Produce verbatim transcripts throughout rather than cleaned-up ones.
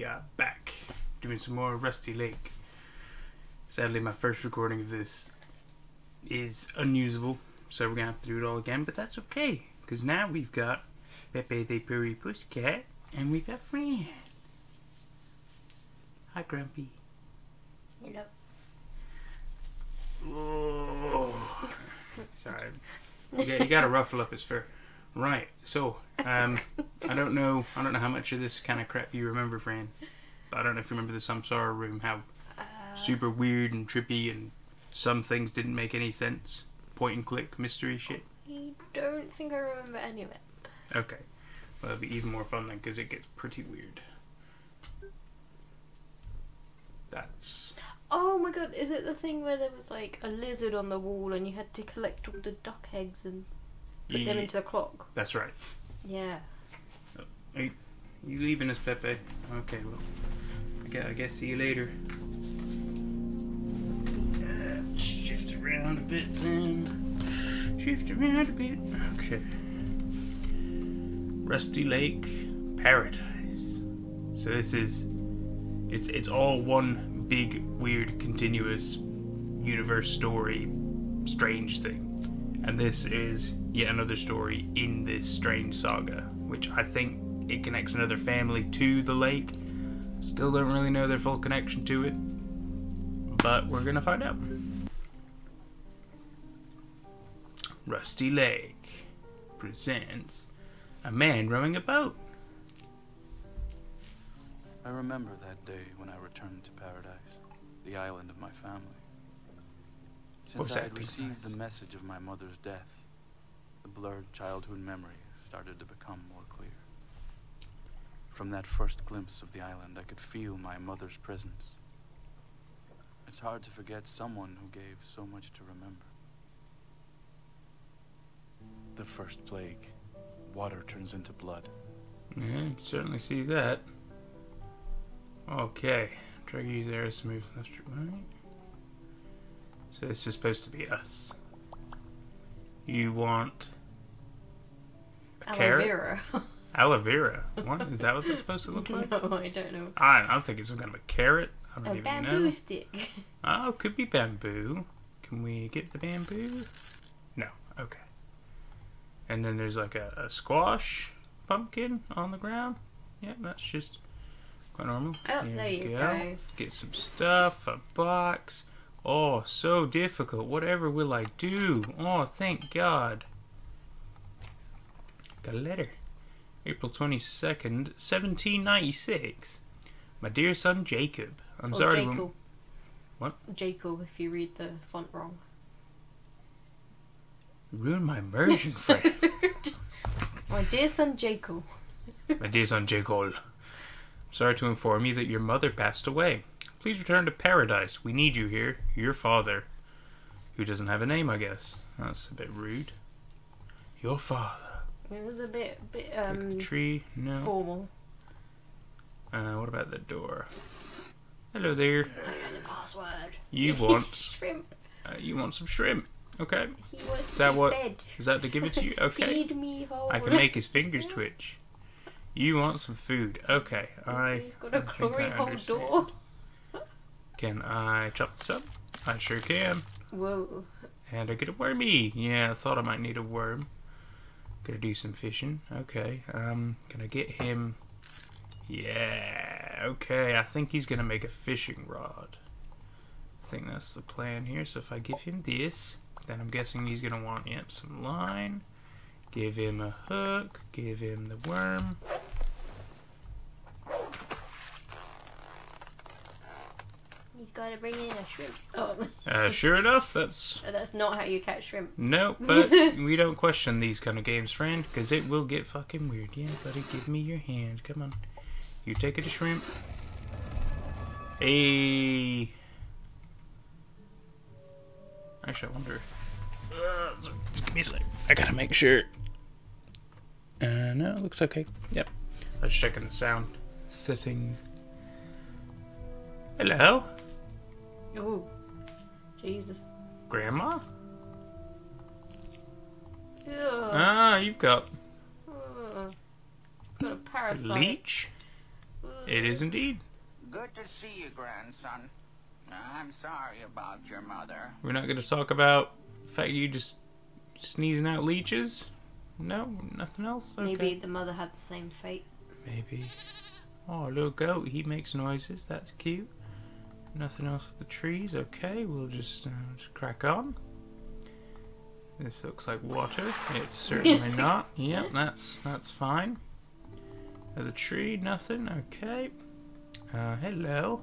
we are back doing some more Rusty Lake. Sadly, my first recording of this is unusable, so we're gonna have to do it all again, but that's okay, because now we've got Pepe the Puri Pushcat, and we've got Fran. Hi, Grumpy. Hello. Oh, sorry. Yeah, you gotta ruffle up his fur. Right, so um, I don't know, I don't know how much of this kind of crap you remember, Fran. I don't know if you remember the Samsara room, how uh, super weird and trippy, and some things didn't make any sense. Point and click mystery shit. I don't think I remember any of it. Okay, well that'd be even more fun then, because it gets pretty weird. That's. Oh my god! Is it the thing where there was like a lizard on the wall, and you had to collect all the duck eggs and? Put them into the clock. That's right. Yeah. Oh, are you, you leaving us, Pepe? Okay, well, I guess, I guess see you later. Uh, shift around a bit then. Shift around a bit. Okay. Rusty Lake Paradise. So this is, it's it's all one big, weird, continuous universe story, strange thing. And this is yet another story in this strange saga, which I think it connects another family to the lake. Still don't really know their full connection to it, but we're gonna find out. Rusty Lake presents a man rowing a boat. I remember that day when I returned to Paradise, the island of my family. Since I had received the message of my mother's death, the blurred childhood memories started to become more clear. From that first glimpse of the island, I could feel my mother's presence. It's hard to forget someone who gave so much to remember. The first plague, water turns into blood. Yeah, you certainly see that. Okay, try to use arrows to move left to right. So this is supposed to be us. You want a carrot? Aloe vera. Aloe vera? What? Is that what it's supposed to look like? No, I don't know. I, I don't think it's some kind of a carrot. I don't a even know. A bamboo stick. Oh, could be bamboo. Can we get the bamboo? No. Okay. And then there's like a, a squash pumpkin on the ground. Yep, yeah, that's just quite normal. Oh, there, there you go. go. Get some stuff, a box. Oh, so difficult. Whatever will I do? Oh, thank God. Got a letter. April twenty-second, seventeen ninety-six. My dear son, Jacob. I'm or sorry. Jacob. When... What? Jacob, if you read the font wrong. Ruin my immersion, friend. My dear son, Jacob. My dear son, Jacob. I'm sorry to inform you that your mother passed away. Please return to Paradise. We need you here. Your father. Who doesn't have a name, I guess. That's a bit rude. Your father. It was a bit... bit um, look at the tree. No. Formal. Uh, what about the door? Hello there. I know the password. You want... shrimp. Uh, you want some shrimp. Okay. He wants is to that be what, fed. Is that to give it to you? Okay. Feed me whole. I can make his fingers twitch. You want some food. Okay. I, He's got a glory hole door. Can I chop this up? I sure can. Whoa. And I get a wormy. Yeah, I thought I might need a worm. Gotta do some fishing. Okay. Um, can I get him? Yeah. Okay, I think he's gonna make a fishing rod. I think that's the plan here. So if I give him this, then I'm guessing he's gonna want, yep, some line. Give him a hook. Give him the worm. He's got to bring in a shrimp. Oh. Uh, sure enough, that's... That's not how you catch shrimp. No, but we don't question these kind of games, friend, because it will get fucking weird. Yeah, buddy, give me your hand. Come on. You take it to shrimp. Hey. Actually, I wonder... Uh, just give me a sec. I gotta make sure. Uh, no, it looks okay. Yep. I was checking the sound settings. Hello? Oh, Jesus. Grandma? Ew. Ah, you've got... Uh, it's got a parasite. It's a leech? Uh, It is indeed. Good to see you, grandson. I'm sorry about your mother. We're not going to talk about the fact you just sneezing out leeches? No? Nothing else? Okay. Maybe the mother had the same fate. Maybe. Oh, little goat. He makes noises. That's cute. Nothing else with the trees. Okay, we'll just, uh, just crack on. This looks like water. It's certainly not. Yep, that's that's fine. Another tree, nothing. Okay. Uh, hello.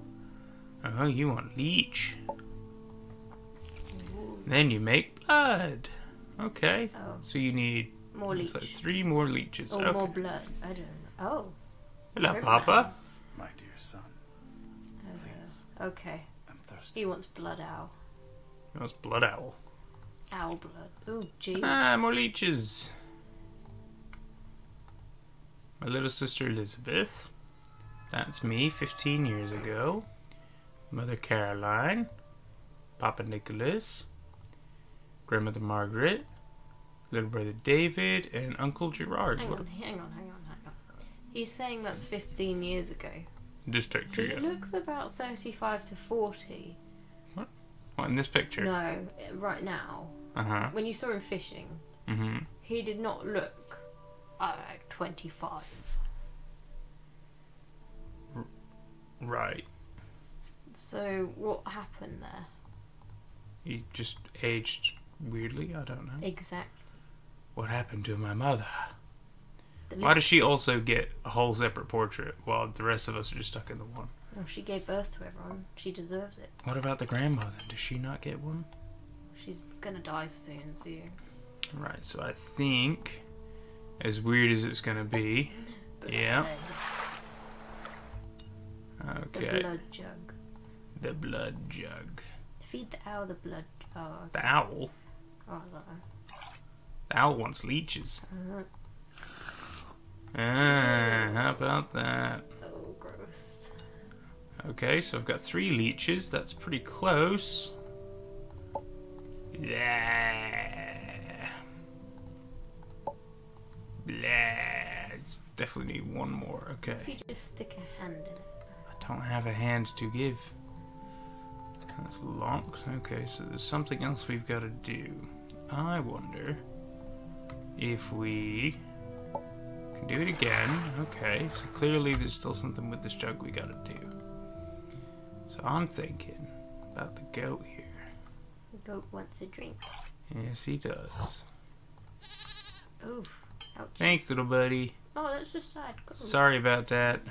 Oh, you want leech. Ooh. Then you make blood. Okay. Oh. So you need more leech. Like three more leeches. Or okay. More blood. I don't know. Oh. Hello, very Papa. Nice. My dear son. Uh, okay. I'm thirsty. He wants blood owl. He wants blood owl. Owl blood. Oh, jeez. Ah, more leeches. My little sister Elizabeth. That's me, fifteen years ago. Mother Caroline. Papa Nicholas. Grandmother Margaret. Little brother David. And Uncle Gerard. Hang on, hang on, hang on, hang on. He's saying that's fifteen years ago. This picture, yeah. He looks about thirty-five to forty. What? What, in this picture? No, right now. Uh-huh. When you saw him fishing, mm-hmm. He did not look, I don't know, twenty-five. R right. So, what happened there? He just aged weirdly, I don't know. Exactly. What happened to my mother? Why does she also get a whole separate portrait while the rest of us are just stuck in the one? Well, she gave birth to everyone. She deserves it. What about the grandmother? Does she not get one? She's gonna die soon, so... Right, so I think... As weird as it's gonna be... Blood. Yeah. Okay. The blood jug. The blood jug. Feed the owl the blood jug. The owl? Oh, I don't know. The owl wants leeches. Uh-huh. Ah, how about that? Oh, gross. Okay, so I've got three leeches. That's pretty close. Yeah. Yeah. It's definitely need one more. Okay. If you just stick a hand in it. I don't have a hand to give. That's locked. Okay, so there's something else we've got to do. I wonder if we. Do it again. Okay, so clearly there's still something with this jug we gotta do. So I'm thinking about the goat here. The goat wants a drink. Yes, he does. Oof. Ouch. Thanks, little buddy. Oh, that's just sad. Goat. Sorry about that.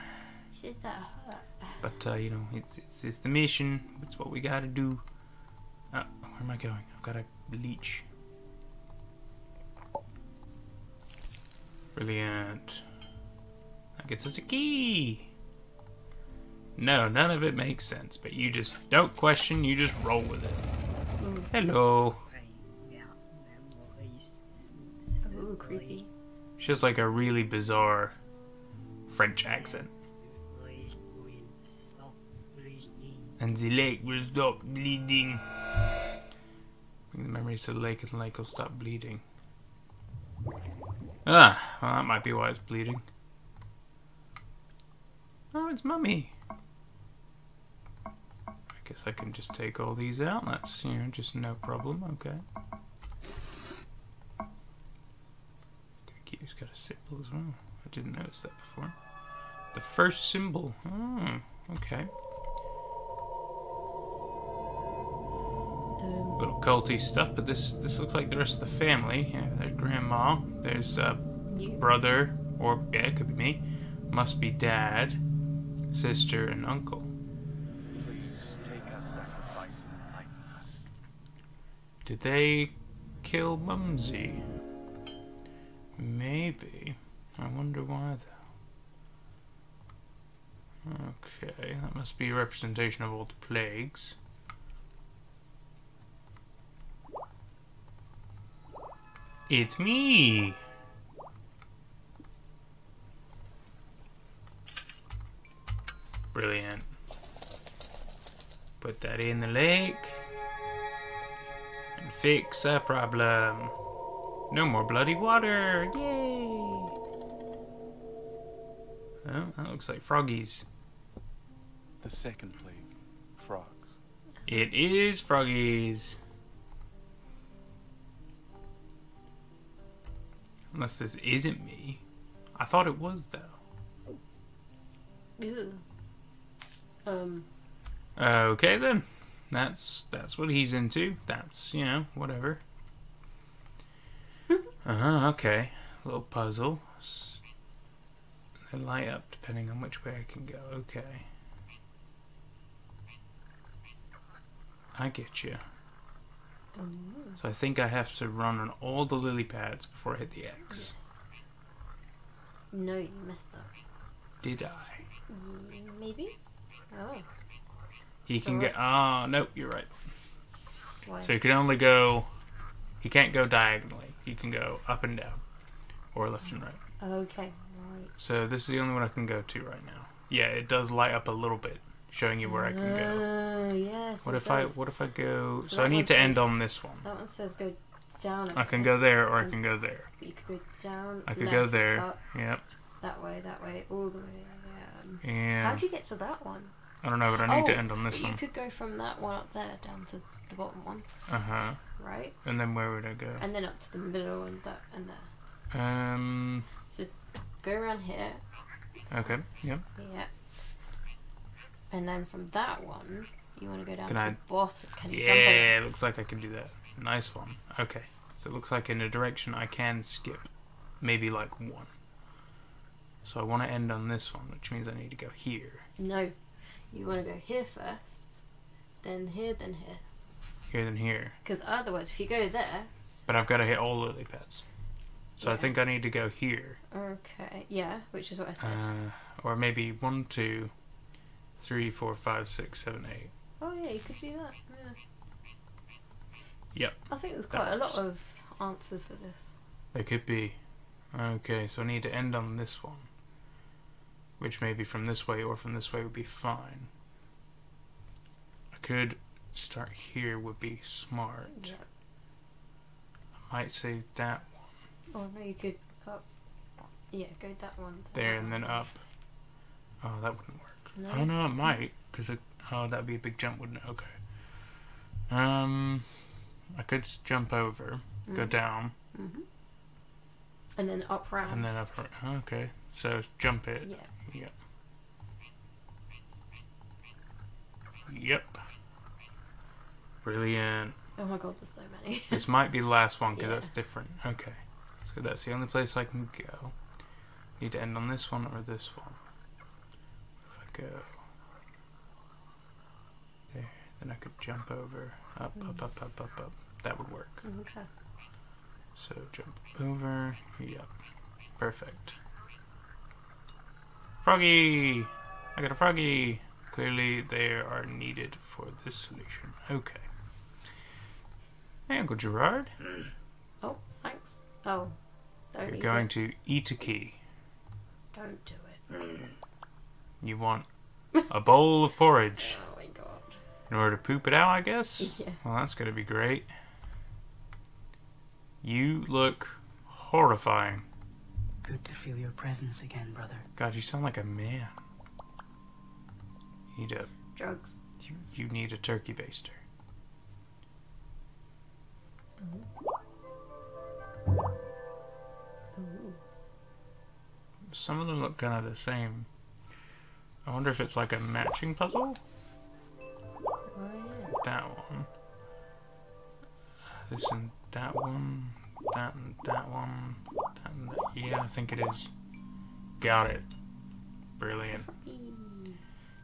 Shit, that hurt. But, uh, you know, it's, it's, it's the mission. It's what we gotta do. Uh, where am I going? I've got a leech. Brilliant. That gets us a key. No, none of it makes sense, but you just don't question, you just roll with it. Mm. Hello. Ooh, creepy. She has like a really bizarre French accent. And the lake will stop bleeding. Bring the memories to the lake and the lake will stop bleeding. Ah, well, that might be why it's bleeding. Oh, it's Mummy. I guess I can just take all these out. That's, you know, just no problem. Okay. He's got a symbol as well. I didn't notice that before. The first symbol. Oh, okay. Little culty stuff, but this this looks like the rest of the family. Yeah, there's Grandma, there's uh, brother, or yeah, it could be me. Must be Dad, sister, and uncle. Did they kill Mumsy? Maybe. I wonder why though. Okay, that must be a representation of all the plagues. It's me! Brilliant. Put that in the lake. And fix a problem. No more bloody water! Yay! Oh, that looks like froggies. the second plague, frogs. It is froggies. Unless this isn't me. I thought it was, though. Ew. Um. Okay, then. That's that's what he's into. That's, you know, whatever. Uh-huh, okay. Little puzzle. They light up depending on which way I can go. Okay. I get you. So I think I have to run on all the lily pads before I hit the X. Yes. No, you messed up. Did I? Maybe? Oh. He can go... Ah, oh, nope, you're right. Why? So he can only go... He can't go diagonally. He can go up and down. Or left and right. Okay, right. So this is the only one I can go to right now. Yeah, it does light up a little bit, showing you where I can go. Uh, yes, what if I What if I go... So, so I need to says, end on this one. That one says go down. I can go there, or I can go there. You could go down, I could left, go there. Up, yep. That way, that way, all the way down. Yeah. How'd you get to that one? I don't know, but I need oh, to end on this but you one. You could go from that one up there down to the bottom one. Uh-huh. Right? And then where would I go? And then up to the middle and that and there. Um... So, go around here. Okay, yeah. Yeah. And then from that one, you want to go down can to I... the bottom. Can yeah, you jump it looks like I can do that. Nice one. Okay. So it looks like in a direction I can skip. Maybe like one. So I want to end on this one, which means I need to go here. No. You want to go here first, then here, then here. Here, then here. Because otherwise, if you go there... But I've got to hit all lily pads. So yeah. I think I need to go here. Okay, yeah, which is what I said. Uh, or maybe one, two, three, four, five, six, seven, eight. Oh yeah, you could do that, yeah. Yep. I think there's quite a lot of answers for this. There could be. Okay, so I need to end on this one. Which maybe from this way or from this way would be fine. I could start here would be smart. Yep. I might save that one. Or oh, no, you could up. Yeah, go that one. There and then up. Oh, that wouldn't work. No. I don't know, it might. Because oh, that would be a big jump, wouldn't it? Okay. Um, I could jump over, mm. go down. Mm-hmm. And then up round. And then up round. Okay. So jump it. Yeah. Yep. Yep. Brilliant. Oh my god, there's so many. This might be the last one because yeah. that's different. Okay. So that's the only place I can go. Need to end on this one or this one. If I go there, then I could jump over. Up, mm. up, up, up, up, up. That would work. Okay. So jump over. Yep. Perfect. Froggy! I got a froggy! Clearly they are needed for this solution. Okay. Hey, Uncle Gerard. Oh, thanks. Oh, don't You're going it. to eat a key. Don't do it. You want a bowl of porridge. Oh my god. In order to poop it out, I guess? Yeah. Well, that's going to be great. You look horrifying. Good to feel your presence again, brother. God, you sound like a man. You need a... Drugs. You, you need a turkey baster. Ooh. Ooh. Some of them look kind of the same. I wonder if it's like a matching puzzle? Oh, yeah. That one. This and that one. That and that one. That and that. Yeah, I think it is. Got it. Brilliant.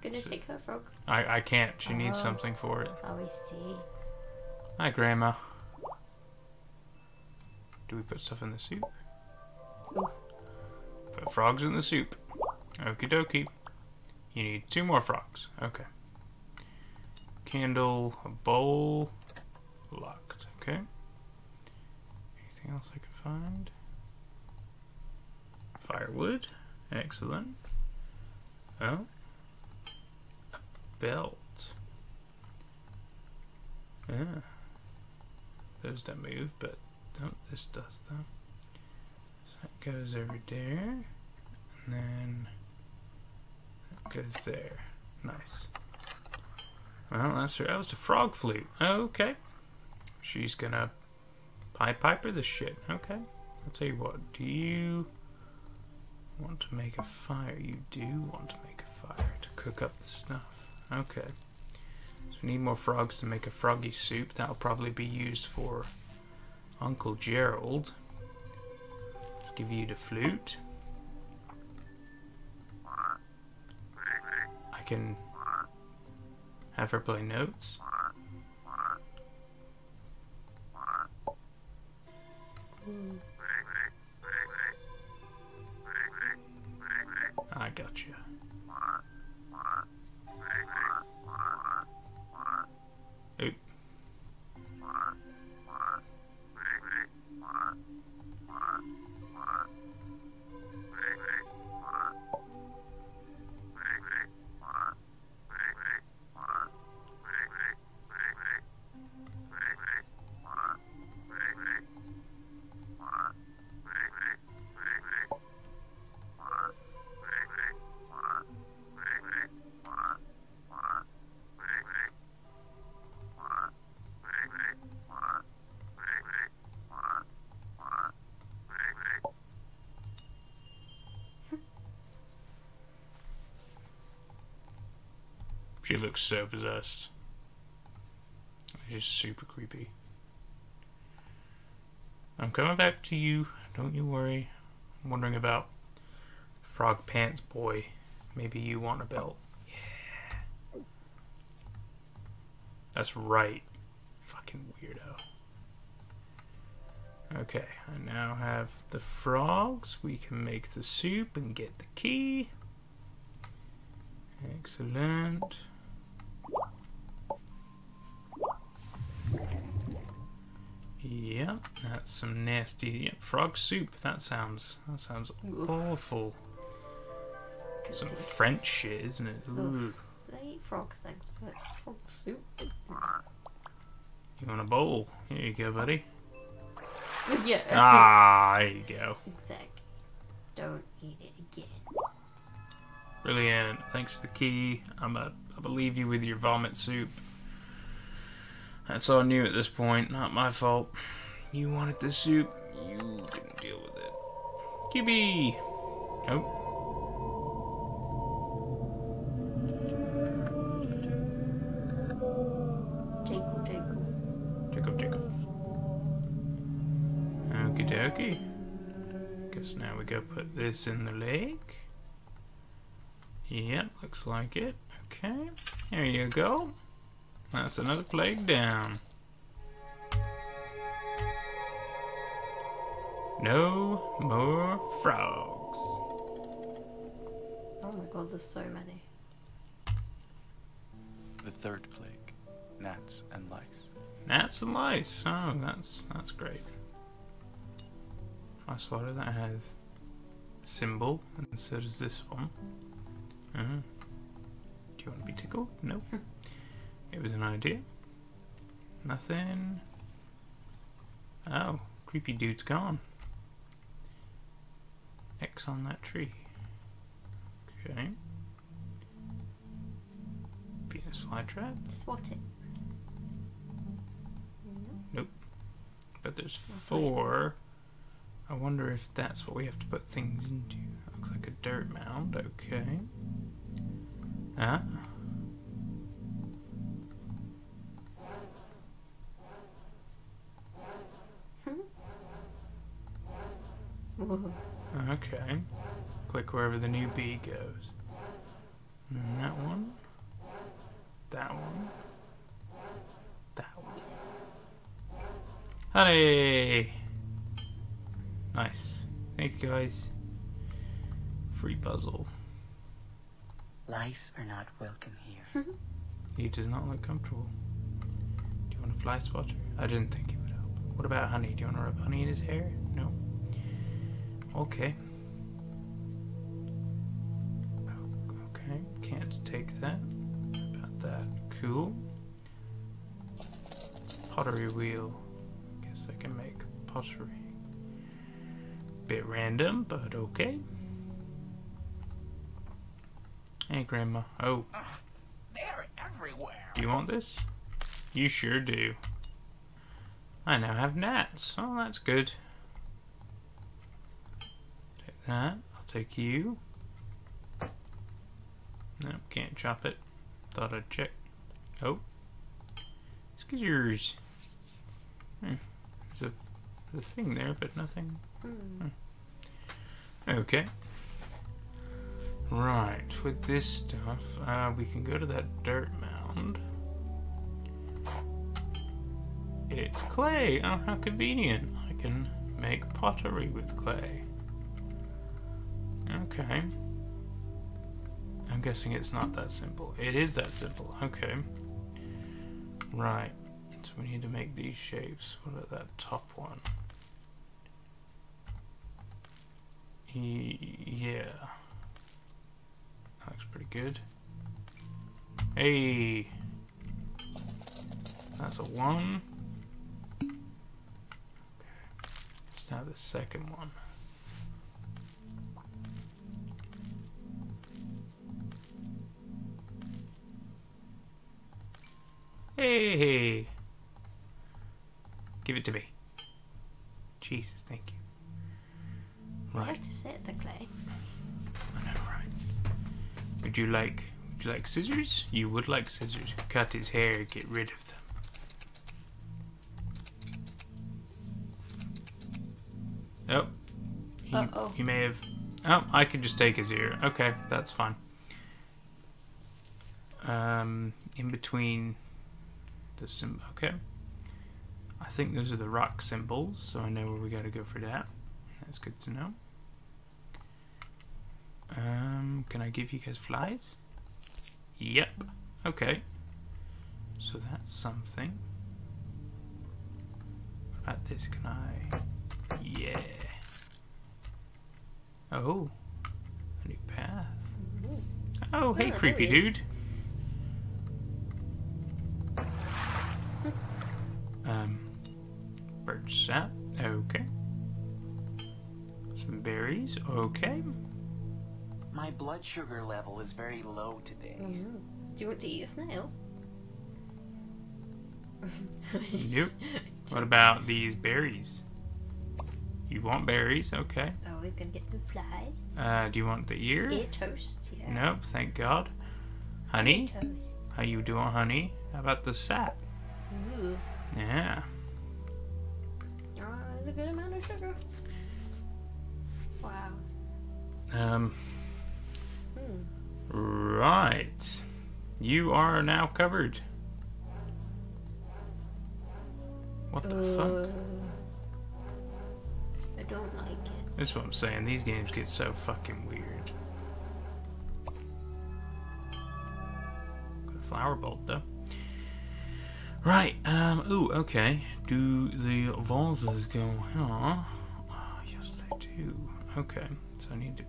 Gonna so, take her frog. I, I can't. She oh. needs something for it. Oh, we see. Hi, Grandma. Do we put stuff in the soup? Ooh. Put frogs in the soup. Okie dokie. You need two more frogs. Okay. Candle, a bowl. Locked. Okay. Anything else I can find? Firewood. Excellent. Oh. A belt. Yeah. Those don't move, but don't, this does though. So that goes over there. And then that goes there. Nice. Well, that's her. Oh, it's a frog flute. Okay. She's gonna Pied Piper this shit. Okay. I'll tell you what. Do you want to make a fire? You do want to make a fire to cook up the stuff. Okay. So we need more frogs to make a froggy soup. That'll probably be used for Uncle Gerald. Let's give you the flute. I can have her play notes. I gotcha. Oop. She looks so possessed. She's super creepy. I'm coming back to you. Don't you worry. I'm wondering about Frog Pants Boy. Maybe you want a belt. Yeah. That's right. Fucking weirdo. Okay. I now have the frogs. We can make the soup and get the key. Excellent. Yep, that's some nasty yep, frog soup. That sounds that sounds Oof. awful. Good some French shit, isn't it? Ooh. They eat frog legs, but frog soup. You want a bowl? Here you go, buddy. Yeah. Ah, there you go. Exactly. Don't eat it again. Brilliant. Thanks for the key. I'm a, I'll leave you with your vomit soup. That's all new at this point. Not my fault. You wanted the soup. You couldn't deal with it. Q B! Oh. Jacob, Jacob. Jacob, Jacob. Okie dokie. Guess now we go put this in the lake. Yep, looks like it. Okay, there you go. That's another plague down. No more frogs. Oh my god, there's so many. The third plague, gnats and lice. Gnats and lice. Oh, that's that's great. I spotted that has a symbol, and so does this one. Uh-huh. Do you want to be tickled? No. It was an idea. Nothing. Oh, creepy dude's gone. X on that tree. Okay. Venus flytrap. Swat it. Nope. But there's four. I wonder if that's what we have to put things into. Looks like a dirt mound. Okay. Ah. Okay. Click wherever the new bee goes. And then that one. That one. That one. Honey! Nice. Thanks, guys. Free puzzle. Lice are not welcome here. He does not look comfortable. Do you want a fly swatter? I didn't think it would help. What about honey? Do you want to rub honey in his hair? No. Okay. Okay. Can't take that. How about that? Cool. Pottery wheel. Guess I can make pottery. Bit random, but okay. Hey, Grandma. Oh. Do you want this? You sure do. I now have gnats. Oh, that's good. Take that. I'll take you. Nope, can't chop it. Thought I'd check. Oh. Scissors. Hmm. There's a, a thing there, but nothing. Hmm. Okay. Right, with this stuff, uh, we can go to that dirt mound. It's clay! Oh, how convenient. I can make pottery with clay. Okay. I'm guessing it's not that simple. It is that simple. Okay. Right. So we need to make these shapes. What about that top one? Yeah. That looks pretty good. Hey! That's a one. Now the second one. Hey! Give it to me. Jesus, thank you. Right. Where to set the clay? I know, right. Would you like? Would you like scissors? You would like scissors. Cut his hair. Get rid of them. Oh, he, uh -oh. he may have... Oh, I can just take his ear. Okay, that's fine. Um, in between the symbol. Okay. I think those are the rock symbols, so I know where we gotta go for that. That's good to know. Um, can I give you guys flies? Yep. Okay. So that's something. What about this? Can I... Yeah. Oh, a new path. Oh, hey, oh, creepy he dude. um, bird sap. Okay. Some berries. Okay. My blood sugar level is very low today. Oh, no. Do you want to eat a snail? Nope. What about these berries? You want berries, okay. Oh, we can get some flies. Uh, do you want the ear? Ear toast, yeah. Nope, thank God. Honey? Ear toast. How you doing, honey? How about the sap? Ooh. Yeah. Ah, uh, there's a good amount of sugar. Wow. Um. Hmm. Right. You are now covered. What the uh. fuck? I don't like it. That's what I'm saying. These games get so fucking weird. Got a flower bolt though. Right. Um. Ooh. Okay. Do the vases go? Huh? Oh, yes, they do. Okay. So I need to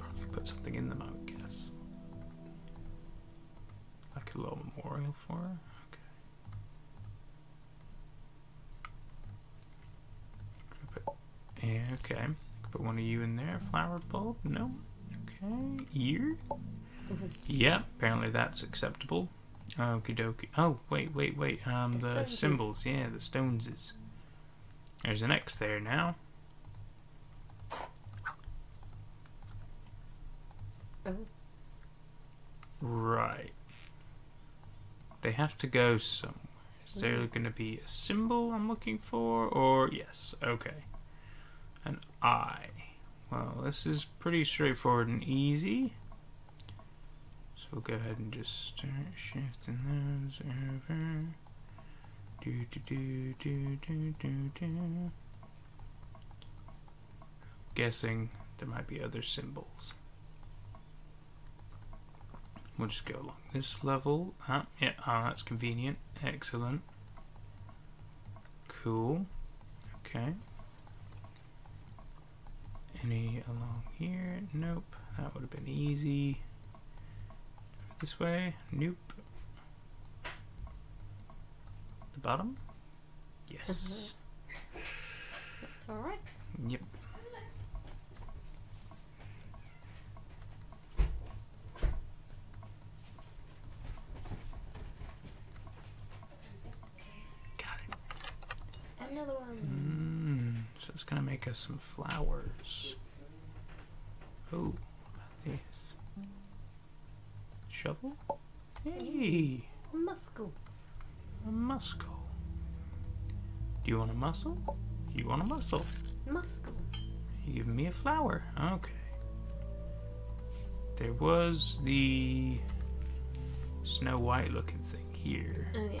probably put something in them, I would guess. Like a little memorial for her. Yeah, okay. Put one of you in there. Flower bulb? No. Okay. Ear? Yeah, apparently that's acceptable. Okie dokie. Oh, wait, wait, wait. Um, the, the symbols. Yeah, the stoneses. There's an X there now. Oh. Right. They have to go somewhere. Is there mm. going to be a symbol I'm looking for? Or, yes, okay. An I. Well, this is pretty straightforward and easy. So we'll go ahead and just start shifting those over. Do do do do do do do. Guessing there might be other symbols. We'll just go along this level. Ah, yeah, ah, that's convenient. Excellent. Cool. Okay. Any along here? Nope. That would have been easy. This way? Nope. The bottom? Yes. That's alright. Yep. another one. Mm, so it's gonna make us some flowers. Oh, this shovel. Hey, a muscle. A muscle. Do you want a muscle? You want a muscle? Muscle. You give me a flower. Okay. There was the Snow White looking thing here. Oh yeah.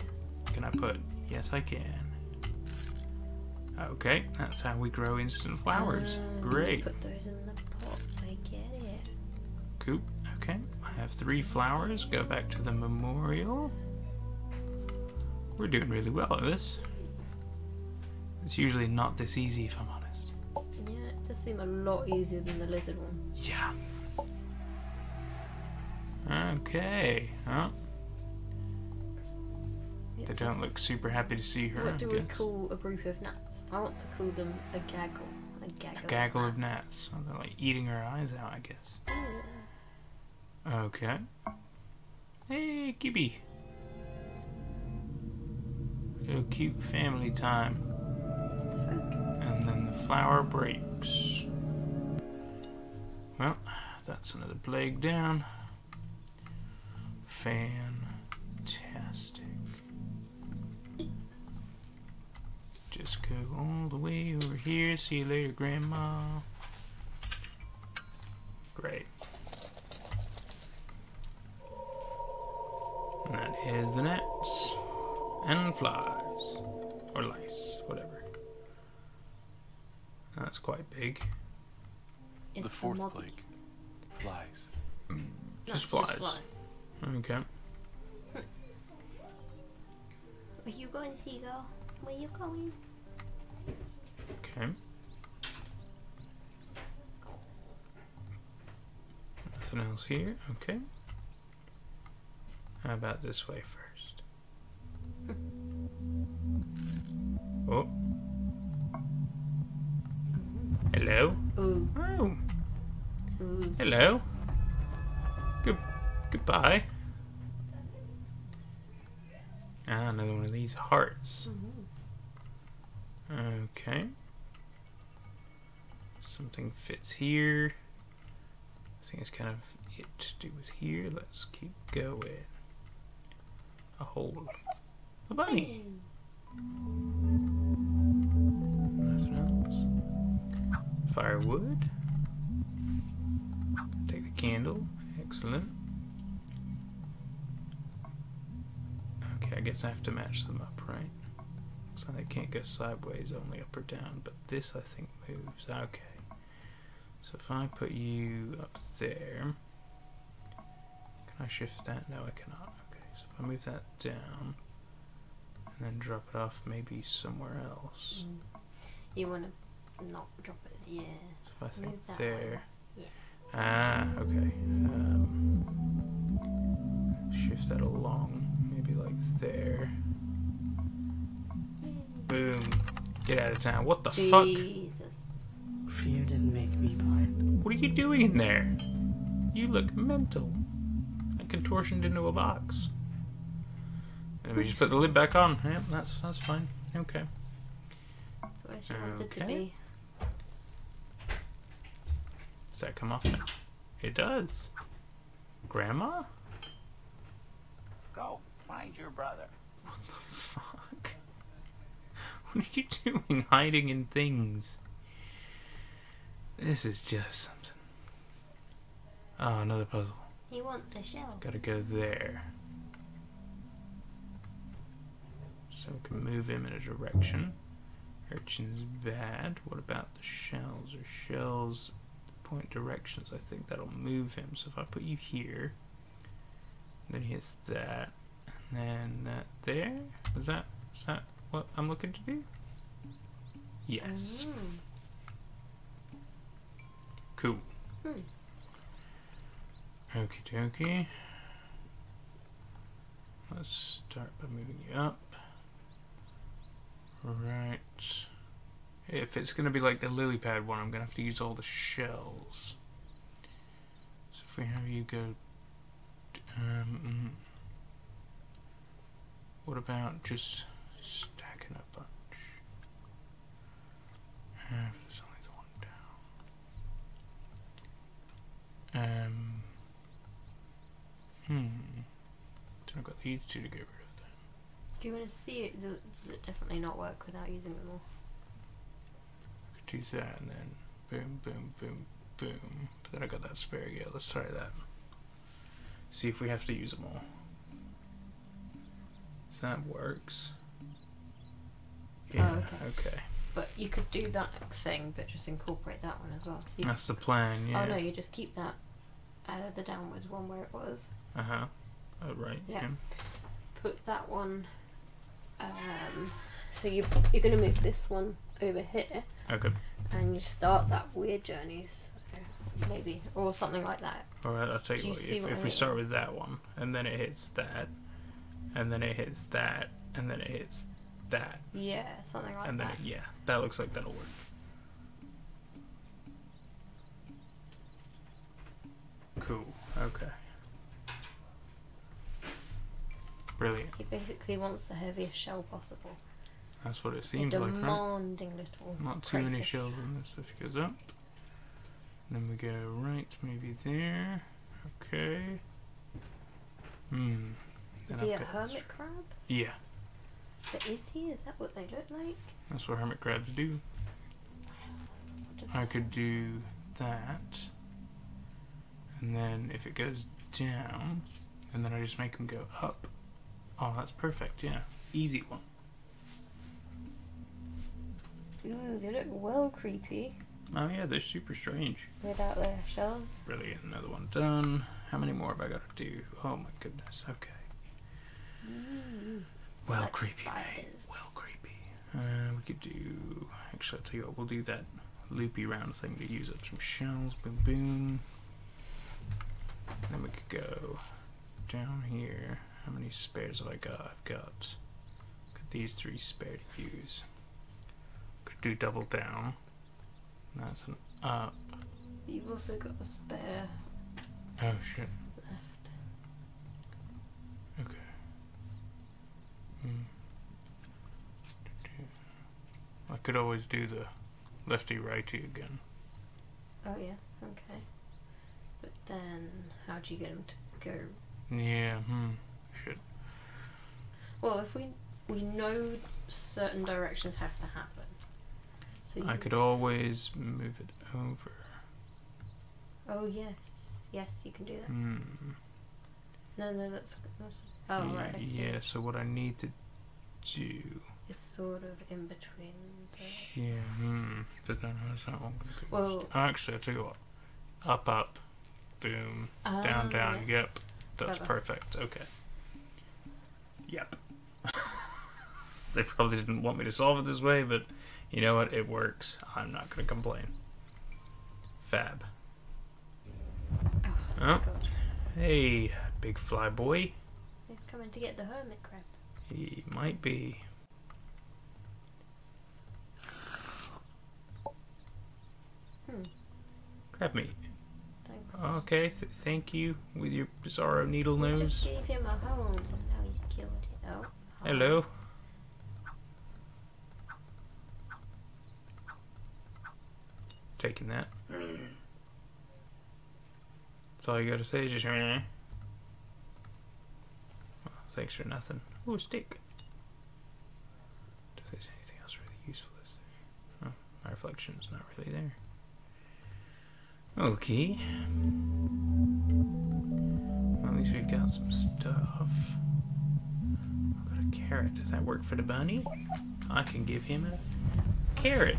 Can I put? Yes, I can. Okay, that's how we grow instant flowers. Uh, Great. Put those in the pots. I get it. Cool. Okay, I have three flowers. Go back to the memorial. We're doing really well at this. It's usually not this easy, if I'm honest. Yeah, it does seem a lot easier than the lizard one. Yeah. Okay. Huh. They don't look super happy to see her. What do we call a group of gnats? I want to call them a gaggle. A gaggle, a gaggle of gnats. Of gnats. Oh, they're like eating her eyes out, I guess. Yeah. Okay. Hey, Gibby. Little cute family time. That's the folk. And then the flower breaks. Well, that's another plague down. Fantastic. Just go all the way over here. See you later, Grandma. Great. And that is the gnats and flies, or lice, whatever. That's quite big. It's the fourth plague. Flies. Just flies. Just flies. Okay. Hm. Where you going, Seagull? Where you going? Okay. Nothing else here. Okay. How about this way first? Oh. Hello. Ooh. Oh. Ooh. Hello. Good. Goodbye. Ah, another one of these hearts. Mm-hmm. Okay. Something fits here. I think it's kind of it to do with here. Let's keep going. A hole. A bunny. Nothing else. Firewood. Take the candle. Excellent. I guess I have to match them up, right? So they can't go sideways, only up or down, but this I think moves. Okay. So if I put you up there, can I shift that? No, I cannot. Okay, so if I move that down and then drop it off maybe somewhere else. Mm. You want to not drop it, yeah. So if I think there. Yeah. Ah, okay. Um, shift that along. Like there. Boom. Get out of town. What the Jesus. fuck? Fear didn't make me blind. What are you doing in there? You look mental. I contortioned into a box. And we just put the lid back on. Yep, that's that's fine. Okay. That's what she wanted okay. to be. Does that come off now? It does. Grandma? Go. Find your brother. What the fuck? What are you doing hiding in things? This is just something. Oh, another puzzle. He wants a shell. Gotta go there. So we can move him in a direction. Urchin's bad. What about the shells? Or shells point directions? I think that'll move him. So if I put you here, then he hits that. And that there? Is that, is that what I'm looking to do? Yes. Oh. Cool. Hmm. Okie dokie. Let's start by moving you up. Right. If it's going to be like the lily pad one, I'm going to have to use all the shells. So if we have you go... Um... What about just stacking a bunch? half the size of one down. Um. Hmm. So I've got these two to get rid of them. Do you want to see it? Does, does it definitely not work without using it more? I could use that and then boom, boom, boom, boom. But then I got that spare again. Yeah, let's try that. See if we have to use them all. So that works. Yeah, oh, okay. okay. But you could do that thing, but just incorporate that one as well. So that's the plan, yeah. Oh no, you just keep that, uh, the downwards one where it was. Uh-huh. Oh, right. Yeah. yeah. Put that one, um, so you, you're going to move this one over here. Okay. And you start that weird journey, so maybe, or something like that. Alright, I'll tell you, you what, if, what if we mean? start with that one, and then it hits that, and then it hits that, and then it hits that. Yeah, something like and that. And then, it, yeah, that looks like that'll work. Cool, okay. Brilliant. He basically wants the heaviest shell possible. That's what it seems like, right? Demanding little. Not too many shells in this. If it goes up, and then we go right, maybe there. Okay. Hmm. Is he a hermit crab? Yeah. But is he? Is that what they look like? That's what hermit crabs do. I could do that, and then if it goes down, and then I just make him go up. Oh, that's perfect, yeah. Easy one. Ooh, they look well creepy. Oh yeah, they're super strange. Without their shells. Brilliant, another one done. How many more have I got to do? Oh my goodness, okay. Mm, well like creepy, spiders. mate. Well creepy. Uh, we could do... Actually, I'll tell you what, we'll do that loopy round thing to use up some shells. Boom, boom. And then we could go down here. How many spares have I got? I've got, got these three spare to use. Could do double down. That's an up. You've also got a spare. Oh shit. Left. Okay. Hmm. I could always do the lefty righty again. Oh yeah. Okay. But then, how do you get him to go? Yeah. Hmm. Should. Well, if we we know certain directions have to happen, so I could always move it over. Oh yes, yes, you can do that. Mm. No, no, that's that's. Oh yeah, right. I see. Yeah. So what I need to do is sort of in between. The yeah. Hmm. But then how's that one going to go? Well, oh, actually, I tell you what. Up, up, boom, um, down, down. Yes. Yep, that's Clever. perfect. Okay. Yep. They probably didn't want me to solve it this way, but you know what? It works. I'm not going to complain. Fab. Oh, oh. Hey, big fly boy. He's coming to get the hermit crab. He might be. Hmm. Crab meat. Thanks. Okay, th thank you with your bizarro needle we nose. Just gave him a home. Oh, hello. Taking that. That's all you gotta say is just well, thanks for nothing. Ooh, a stick. If there's anything else really useful is there. Oh, my reflection is not really there. Okay. Well, at least we've got some stuff. Carrot, does that work for the bunny? I can give him a carrot.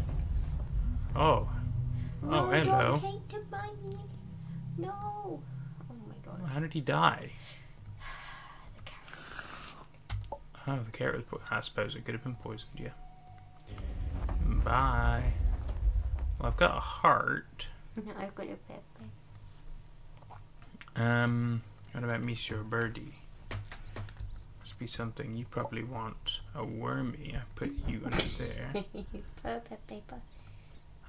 Oh. No, oh, hello. Don't take the bunny. No. Oh my god. How did he die? The carrot. Oh, the carrot was poisoned. I suppose it could have been poisoned, yeah. Bye. Well, I've got a heart. I've got a Pepe. Um, what about Monsieur Birdie? Be something you probably want. A wormy. I put you under there. Poor Pepe.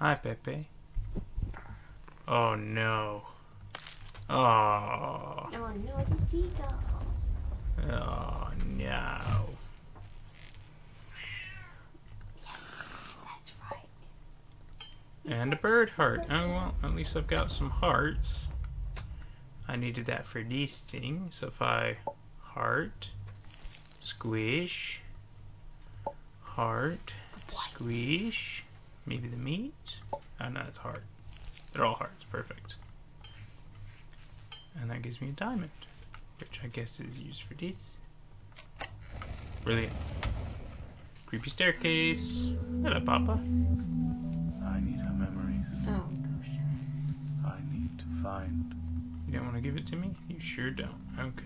Hi Pepe. Oh no. Oh. Oh no, the seagull. Oh no. Yes, that's right. And a bird heart. Oh, well, at least I've got some hearts. I needed that for these things. So if I heart, squish, heart, squish, maybe the meat? Oh, no, it's heart. They're all hearts. Perfect. And that gives me a diamond, which I guess is used for these. Brilliant. Creepy staircase. Hello, Papa. I need her memories. Oh, gosh. I need to find. You don't want to give it to me? You sure don't. Okay.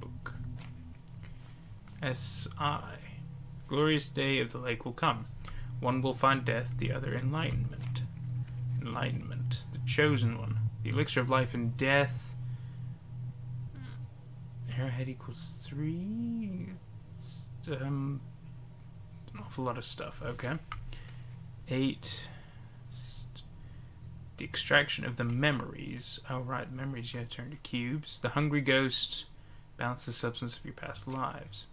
Book. S I. Glorious day of the lake will come. One will find death, the other enlightenment. Enlightenment. The chosen one. The elixir of life and death. Arrowhead equals three. Um... An awful lot of stuff. Okay. Eight. The extraction of the memories. Oh, right. Memories, yeah, turn to cubes. The hungry ghost bounces the substance of your past lives.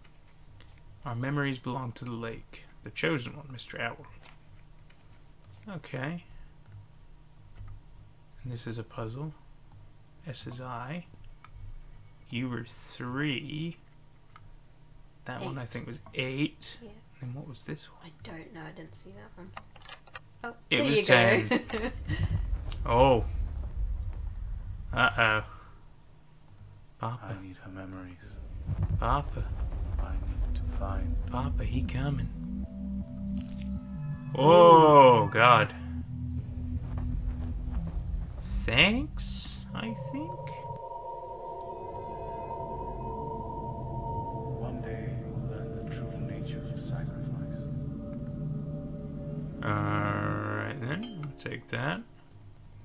Our memories belong to the lake. The chosen one, Mister Owl. Okay. And this is a puzzle. S is I. You were three. That eight. One, I think, was eight. Yeah. And what was this one? I don't know. I didn't see that one. Oh, it was ten. Oh. Uh-oh. Papa. I need her memories. Papa. I need to find. Papa, he coming. Oh, God. Thanks, I think. Alright then, I'll take that.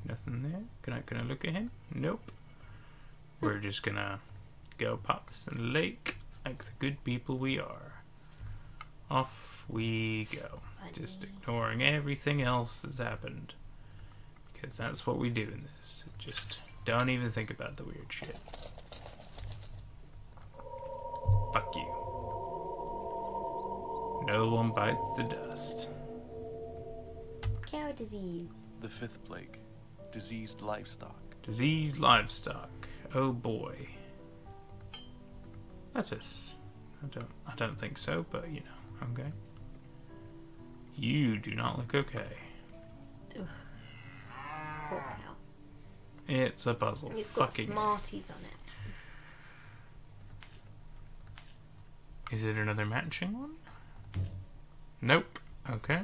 Nothing there. Can I, can I look at him? Nope. We're just gonna go pop this in the lake like the good people we are. Off we go. Funny. Just ignoring everything else that's happened. Because that's what we do in this. Just don't even think about the weird shit. Fuck you. No one bites the dust. Cow disease. The fifth plague. Diseased livestock. Diseased livestock. Oh boy. That's us. I don't I don't think so, but you know, okay. You do not look okay. Ugh. Poor cow. It's a puzzle. It's got Smarties on it. Is it another matching one? Nope. Okay.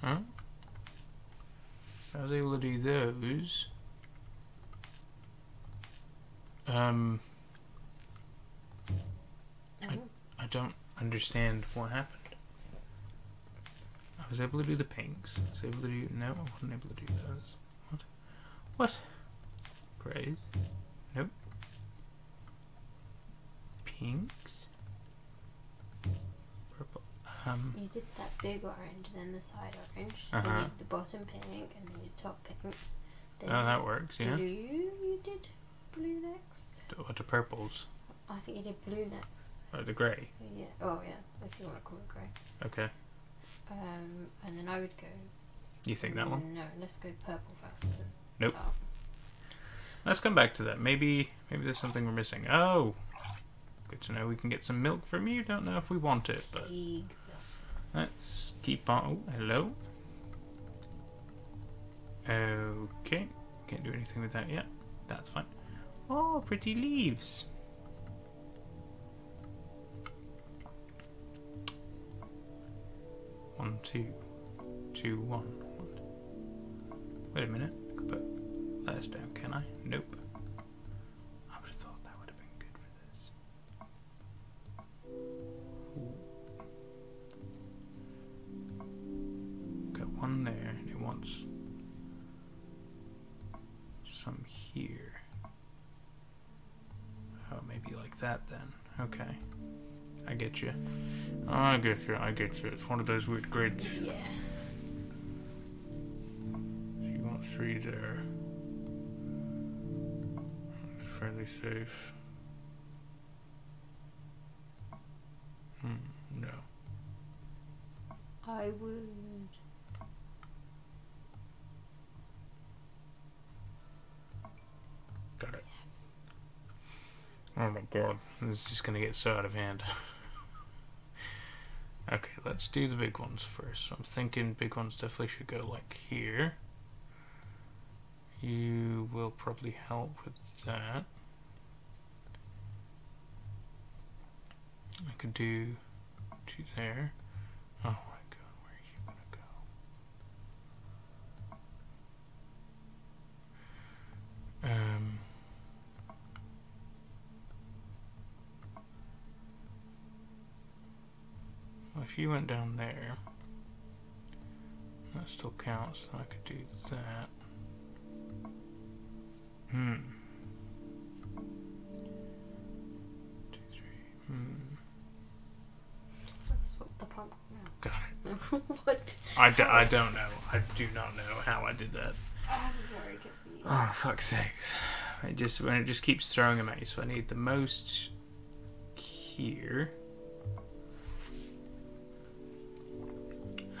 Huh? I was able to do those. Um. I, I don't understand what happened. I was able to do the pinks. I was able to do. No, I wasn't able to do those. What? What? Praise? Nope. Pinks? Um, you did that big orange, then the side orange, uh-huh. Then you did the bottom pink, and then your top pink. Then oh, that works, blue, yeah. Blue, you did blue next. What, the purples? I think you did blue next. Oh, the grey? Yeah, oh yeah, if you want to call it grey. Okay. Um, and then I would go... You think that one? No, let's go purple first. Nope. Oh. Let's come back to that. Maybe, maybe there's something we're missing. Oh! Good to know we can get some milk from you. Don't know if we want it, but... Let's keep on... Oh, hello. Okay. Can't do anything with that yet. That's fine. Oh, pretty leaves. One, two. Two, one. one. Wait a minute. I can put that down, can I? Nope. I would have thought that would have been good for this. One there, and it wants some here. Oh, maybe like that then. Okay, I get you. I get you. I get you. It's one of those weird grids. Yeah. She wants three there. It's fairly safe. Mm, no. I would... Got it. Oh my god, this is just gonna get so out of hand. Okay, let's do the big ones first. I'm thinking big ones definitely should go like here. You will probably help with that. I could do two there. Oh my god, where are you gonna go? Um. Well, if you went down there, that still counts. Then I could do that. Hmm. Two, three. Hmm. Swap the pump now. Got it. What? I, d I don't know. I do not know how I did that. I'm very confused. Oh, fuck's sakes. It just, when it just keeps throwing them at you. So I need the most here.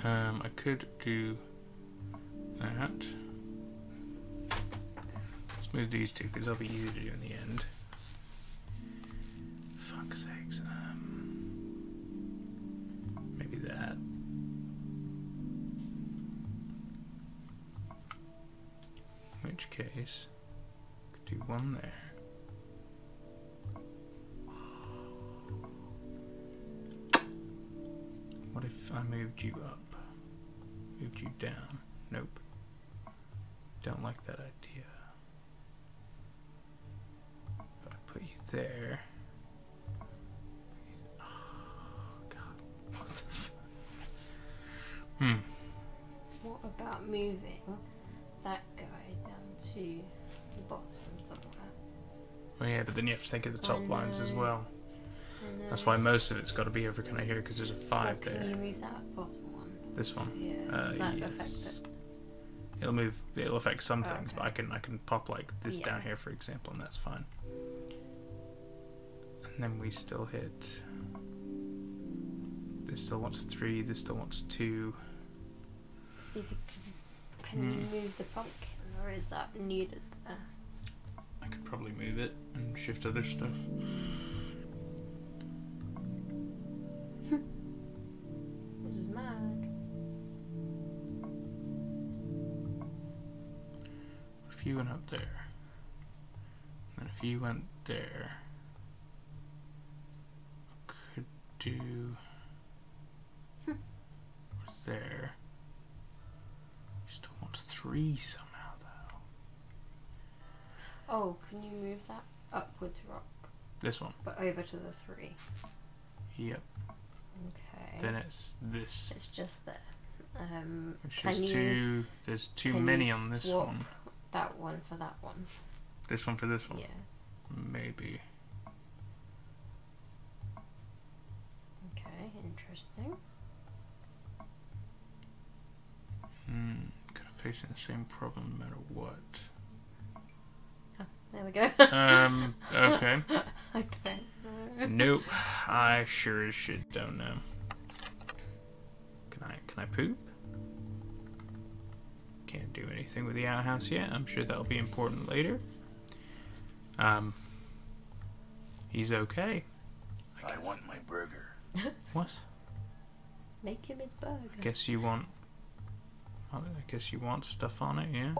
Um, I could do that. Move these two because they'll be easy to do in the end. Fuck's sakes. Um, maybe that. In which case, could do one there. What if I moved you up? Moved you down? Nope. Don't like that idea. Put you there. Oh god, what the fuck? Hmm. What about moving that guy down to the bottom somewhere? Well, yeah, but then you have to think of the top lines as well. That's why most of it's got to be over kind of here because there's a five so there. Can you move that bottom one? This one. Yeah. Uh, does that yes. affect it? It'll move. It'll affect some oh, things, okay. but I can I can pop like this yeah. down here, for example, and that's fine. And then we still hit. This still wants three. This still wants two. See if you can. Can mm. you move the pumpkin, or is that needed there? I could probably move it and shift other stuff. This is mad. If you went up there, and if you went there, I could do there. Still want three somehow though. Oh, can you move that upward to rock? This one. But over to the three. Yep. Okay. Then it's this. It's just there. Um, Which is too. There's too many on this one. That one for that one. This one for this one? Yeah. Maybe. Okay, interesting. Hmm, kind of facing the same problem no matter what. Oh, there we go. um, okay. I don't know. Nope, I sure as shit don't know. Can I, can I poop? Can't do anything with the outhouse yet. I'm sure that'll be important later. Um, he's okay. I, I want my burger. What? Make him his burger. I guess you want. I guess you want stuff on it, yeah.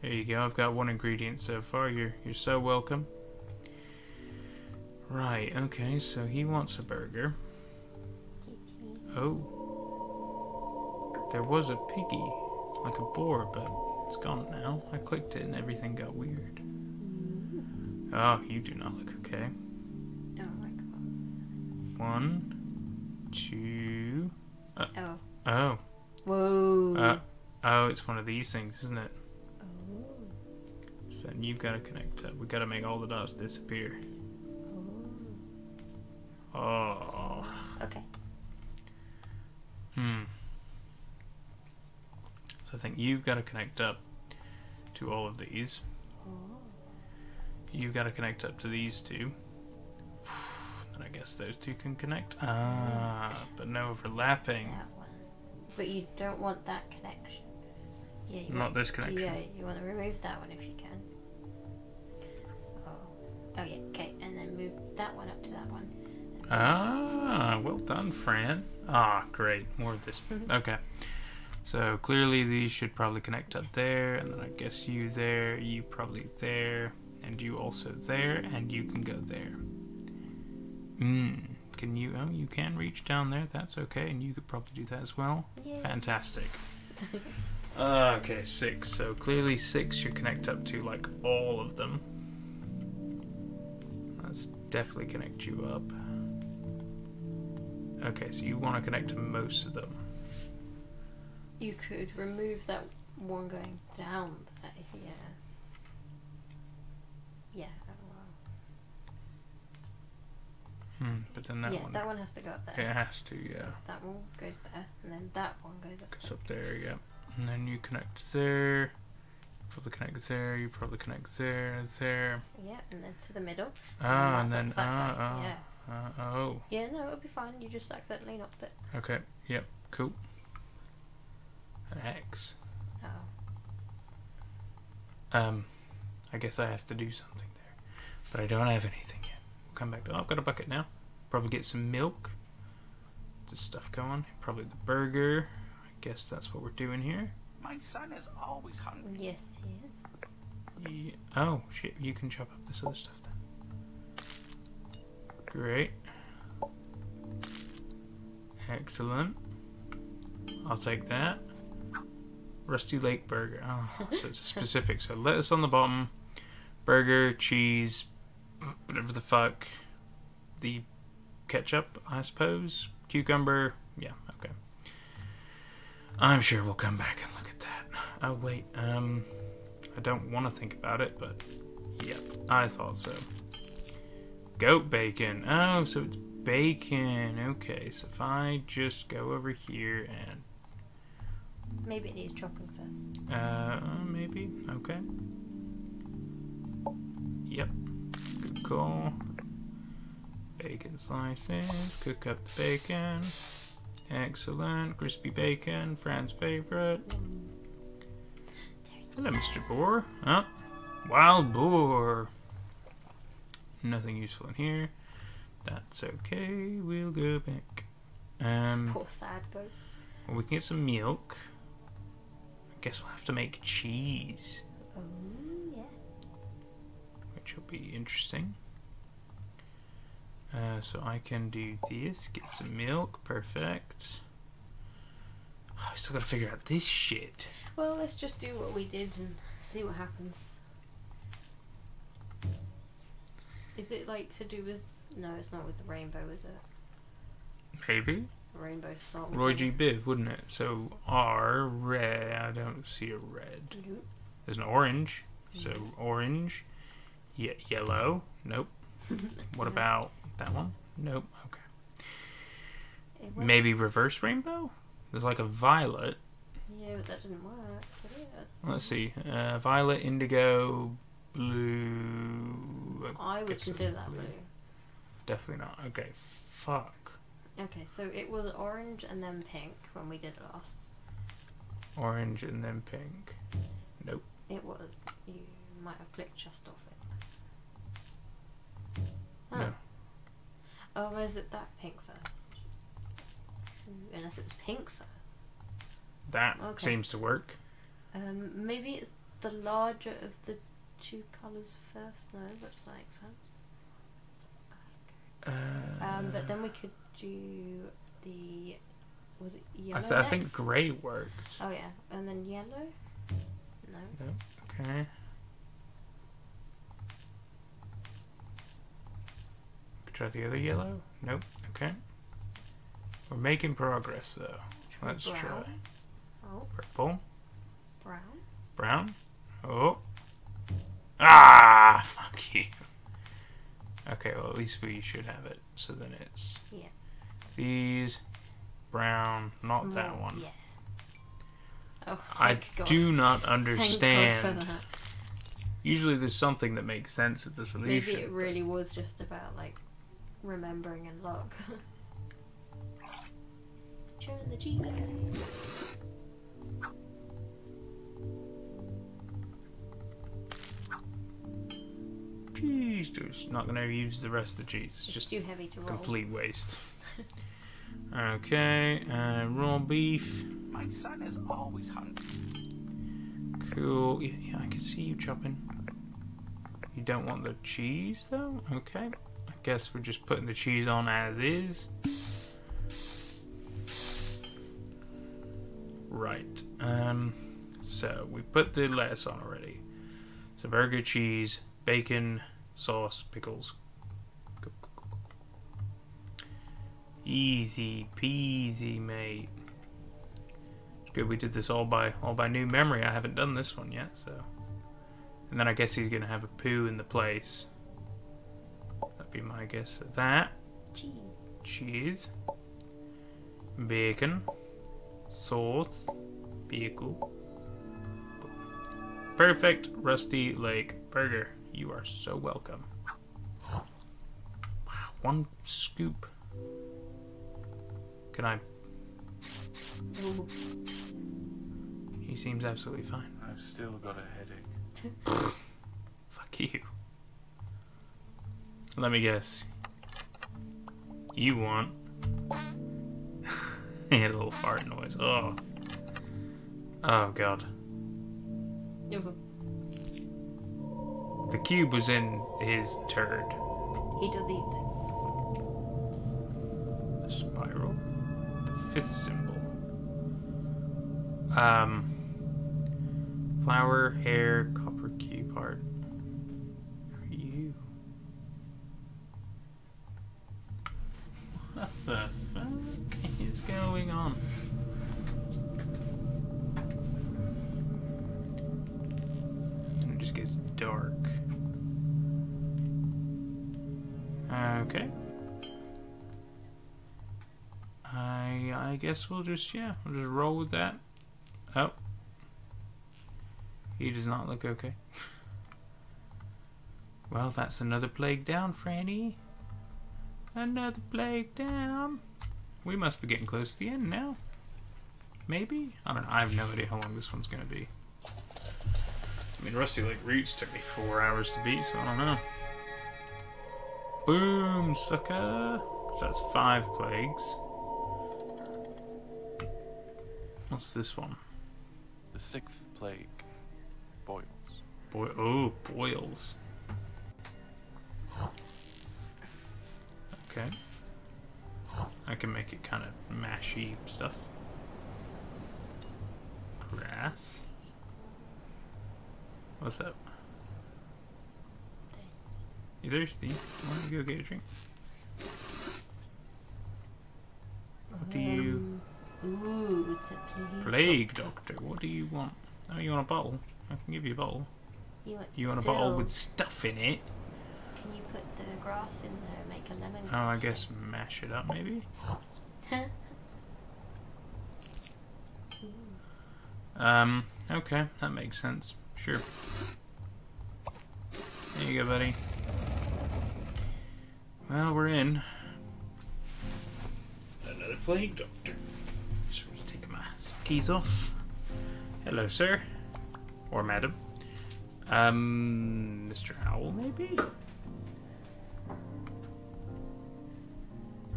There you go. I've got one ingredient so far. You're you're so welcome. Right. Okay. So he wants a burger. Oh. There was a piggy. Like a boar, but it's gone now. I clicked it and everything got weird. Oh, you do not look okay. Oh my god. One, two. Uh, oh. Oh. Whoa. Uh, oh, it's one of these things, isn't it? Oh. So you've got to connect up. We've got to make all the dots disappear. Oh. Oh. Okay. Hmm. I think you've got to connect up to all of these. You've got to connect up to these two. And I guess those two can connect. Ah, but no overlapping. That one. But you don't want that connection. Yeah, you Not want, this connection. Yeah, you want to remove that one if you can. Oh, oh yeah, okay. And then move that one up to that one. Ah, well done, Fran. Ah, great. More of this. Okay. So clearly these should probably connect up there, and then I guess you there, you probably there, and you also there, and you can go there. Hmm. Can you, oh, you can reach down there, that's okay, and you could probably do that as well. Yay. Fantastic. uh, okay, six. So clearly six should connect up to, like, all of them. Let's definitely connect you up. Okay, so you want to connect to most of them. You could remove that one going down there, yeah. Yeah, I don't know. Hmm, but then that yeah, one... Yeah, that one has to go up there. It has to, yeah. That one goes there, and then that one goes up there. Goes up there, yeah. And then you connect there, probably connect there, you probably connect there, there. Yeah, and then to the middle. Oh, and, and then... Ah, uh, oh, yeah. uh, oh. Yeah, no, it'll be fine. You just accidentally knocked it. Okay, yep, cool. X. Oh. Um, I guess I have to do something there, but I don't have anything yet. We'll come back to. Oh, I've got a bucket now. Probably get some milk. This stuff going. Probably the burger. I guess that's what we're doing here. My son is always hungry. Yes, he is. Yeah. Oh shit! You can chop up this other stuff then. Great. Excellent. I'll take that. Rusty Lake Burger. Oh, so it's a specific. So lettuce on the bottom, burger, cheese, whatever the fuck, the ketchup, I suppose, cucumber. Yeah, okay. I'm sure we'll come back and look at that. Oh wait, um, I don't want to think about it, but yeah, I thought so. Goat bacon. Oh, so it's bacon. Okay, so if I just go over here and. Maybe it needs chopping first. Uh, maybe. Okay. Yep. Good call. Bacon slices. Cook up bacon. Excellent. Crispy bacon. Fran's favourite. Hello, Mister Boar. Huh? Wild boar. Nothing useful in here. That's okay. We'll go back. Um, Poor sad goat. Well, we can get some milk. Guess we'll have to make cheese. Oh, yeah. Which will be interesting. Uh, so I can do this, get some milk, perfect. Oh, I still gotta figure out this shit. Well, let's just do what we did and see what happens. Is it like to do with. No, it's not with the rainbow, is it? Maybe. Rainbow song. Roy G. Biv, wouldn't it? So R red. I don't see a red. Nope. There's an orange. So orange. Ye yellow. Nope. What about that one? Nope. Okay. Maybe reverse rainbow. There's like a violet. Yeah, but that didn't work. Did it? Let's see. Uh, violet, indigo, blue. I, I would consider that blue. blue. Definitely not. Okay. Fuck. Okay, so it was orange and then pink when we did it last. Orange and then pink. Nope. It was. You might have clicked just off it. Oh. No. Oh, is it that pink first? Unless it was pink first. That okay. seems to work. Um, maybe it's the larger of the two colours first, no, that doesn't make sense. Uh, um, but then we could do the was it yellow? I, th I think grey worked. Oh yeah, and then yellow. No. No. Okay. Could try the other yellow. Nope. Okay. We're making progress though. Let's brown. try. Oh. Purple. Brown. Brown. Oh. Ah! Fuck you. Okay, well at least we should have it. So then it's yeah. these brown, not Small, that one. Yeah. Oh, I God. do not understand. Usually there's something that makes sense of the solution. Maybe it really was just about like remembering and look. Turn the G. Cheese juice. Not gonna use the rest of the cheese. It's, it's just too heavy to roll. Complete waste. Okay, uh, raw beef. My son is always hungry. Cool. Yeah, yeah, I can see you chopping. You don't want the cheese though? Okay. I guess we're just putting the cheese on as is. Right. Um, so we put the lettuce on already. So burger, cheese, bacon, sauce, pickles. Easy peasy, mate. It's good we did this all by all by new memory. I haven't done this one yet, so. And then I guess he's gonna have a poo in the place. That'd be my guess at that. Cheese. Cheese. Bacon. Sauce. Pickle. Perfect Rusty Lake burger. You are so welcome. Wow, one scoop. Can I? Ooh. He seems absolutely fine. I've still got a headache. Fuck you. Let me guess. You want? He had a little fart noise. Oh. Oh god. The cube was in his turd. He does eat things. The spiral. Fifth symbol. Um, flower, hair, copper cube heart. Who are you? What the fuck is going on? And it just gets dark. Okay. I guess we'll just, yeah, we'll just roll with that. Oh. He does not look okay. Well, that's another plague down, Franny. Another plague down. We must be getting close to the end now. Maybe? I don't know. I have no idea how long this one's going to be. I mean, Rusty Lake Roots took me four hours to beat, so I don't know. Boom, sucker. So that's five plagues. What's this one? The sixth plague. Boils. Boy oh, boils. Okay. I can make it kind of mashy stuff. Grass. What's that? You thirsty? Why don't you go get a drink? What do you... Ooh, it's a plague. Plague doctor. What do you want? Oh, you want a bottle? I can give you a bottle. You want, you want a bottle with stuff in it? Can you put the grass in there and make a lemon? Oh, I guess mash it up maybe? um, okay, that makes sense. Sure. There you go, buddy. Well, we're in. Another plague doctor. Keys off. Hello, sir. Or madam. Um, Mister Owl, maybe?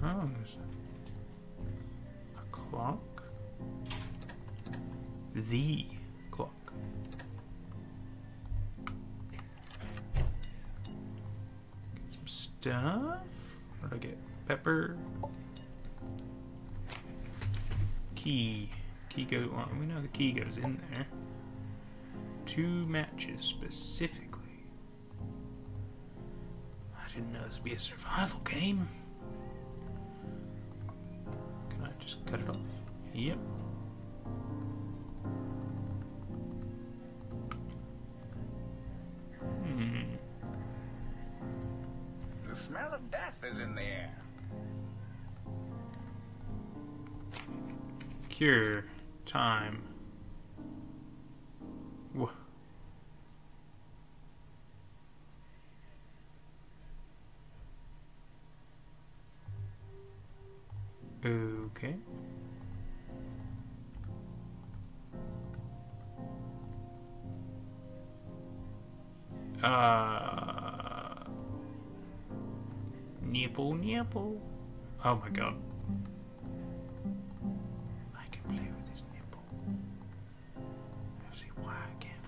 Oh, there's a clock. The clock. Get some stuff. What did I get? Pepper. Key. Key go, well, we know the key goes in there. Two matches specifically. I didn't know this would be a survival game. Can I just cut it off? Yep. Hmm. The smell of death is in the air. Cure. Time. Whoa. Okay. Uh, nipple, nipple. Oh my god. I can play with this nipple. I don't see why I can't.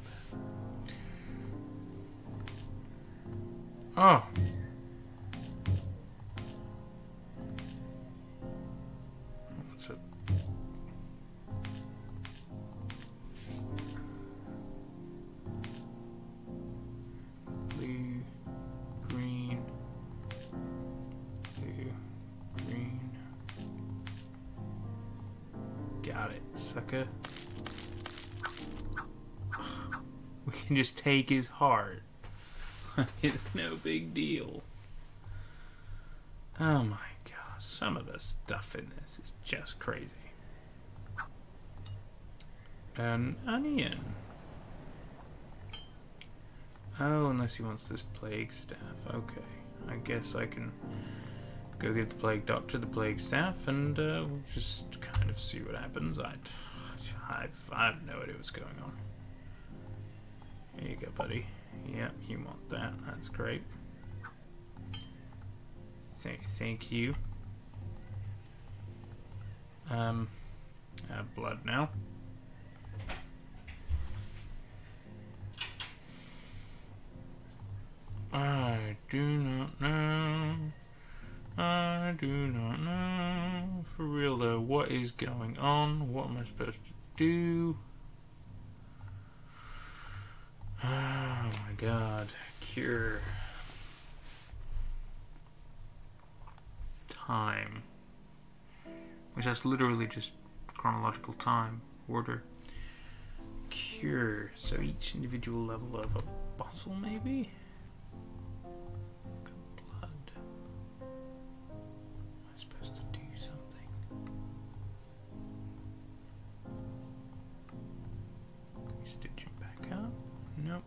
But... oh. What's it? Sucker. We can just take his heart. It's no big deal. Oh my gosh, some of the stuff in this is just crazy. An onion. Oh, unless he wants this plague staff. Okay, I guess I can go get the plague doctor, the plague staff, and uh, we'll just kind of see what happens. I, I've, I've no idea what's going on. Here you go, buddy. Yep, you want that. That's great. Th thank you. Um, I have blood now. I do not know. I do not know. For real though, what is going on? What am I supposed to do? Oh my god. Cure. Time. Which that's literally just chronological time. Order. Cure. So each individual level of a bottle maybe?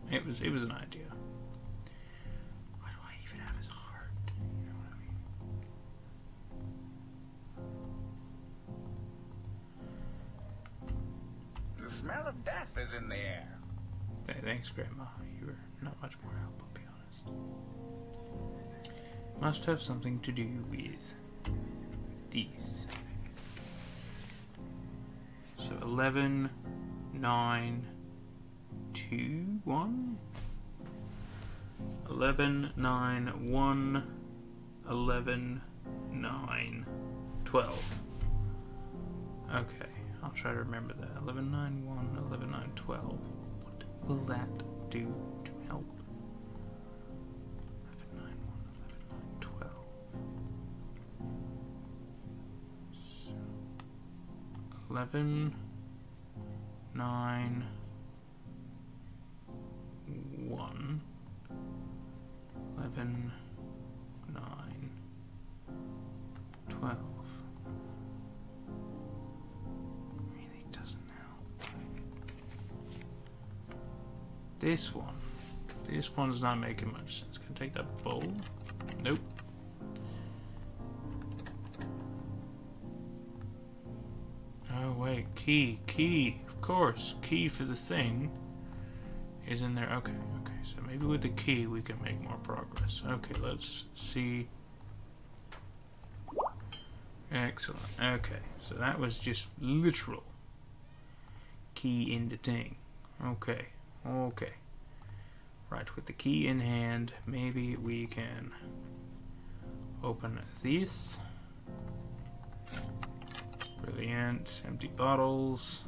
It was, it was an idea. Why do I even have his heart? You know what I mean? The smell of death is in the air. Hey, thanks, Grandma. You were not much more help, I'll be honest. Must have something to do with these. So eleven, nine... Two, one, eleven, nine, one, eleven, nine, twelve. Okay, I'll try to remember that. Eleven, nine, one, eleven, nine, twelve. What will that do to help? Eleven, nine, one, eleven, nine, twelve. So, eleven, nine. One, eleven, nine, twelve. Really doesn't help. This one. This one's not making much sense. Can I take that bowl? Nope. Oh wait, key, key, of course. Key for the thing. Is in there. Okay, okay, so maybe with the key we can make more progress. Okay, let's see. Excellent. Okay, so that was just literal key in the thing. Okay, okay. Right, with the key in hand, maybe we can open this. Brilliant. Empty bottles.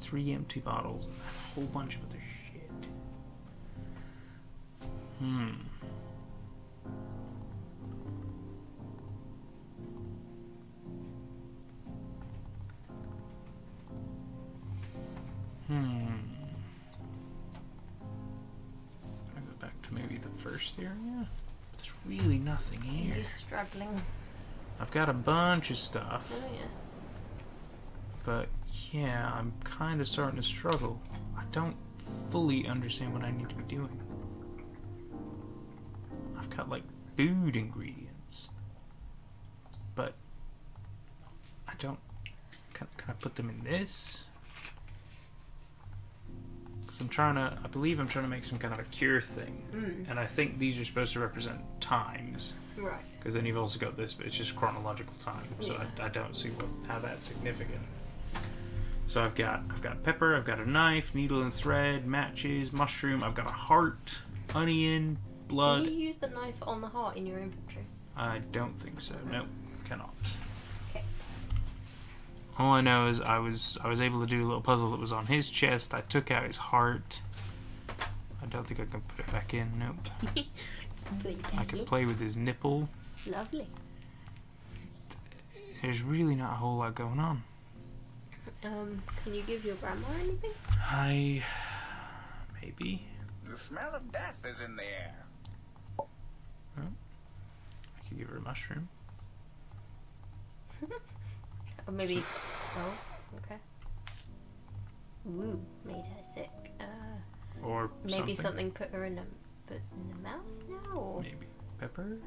Three empty bottles and a whole bunch of other shit. Hmm. Hmm. I go back to maybe the first area. But there's really nothing here. You're struggling. I've got a bunch of stuff. Oh yes. But yeah, I'm kind of starting to struggle. I don't fully understand what I need to be doing. cut like food ingredients, but I don't. Can, can I put them in this? Because I'm trying to. I believe I'm trying to make some kind of a cure thing, mm. and I think these are supposed to represent times. Right. Because then you've also got this, but it's just chronological time, so yeah. I, I don't see what how that's significant. So I've got I've got pepper, I've got a knife, needle and thread, matches, mushroom. I've got a heart, onion, blood. Can you use the knife on the heart in your inventory? I don't think so. No, nope, cannot. Okay. All I know is I was I was able to do a little puzzle that was on his chest. I took out his heart. I don't think I can put it back in. Nope. I could play with his nipple. Lovely. There's really not a whole lot going on. Um, can you give your grandma anything? I... maybe. The smell of death is in the air. Oh, I could give her a mushroom. Or maybe... oh, okay. Ooh, made her sick. Uh, or maybe something. something put her in a... But in the mouth now? Or? Maybe pepper?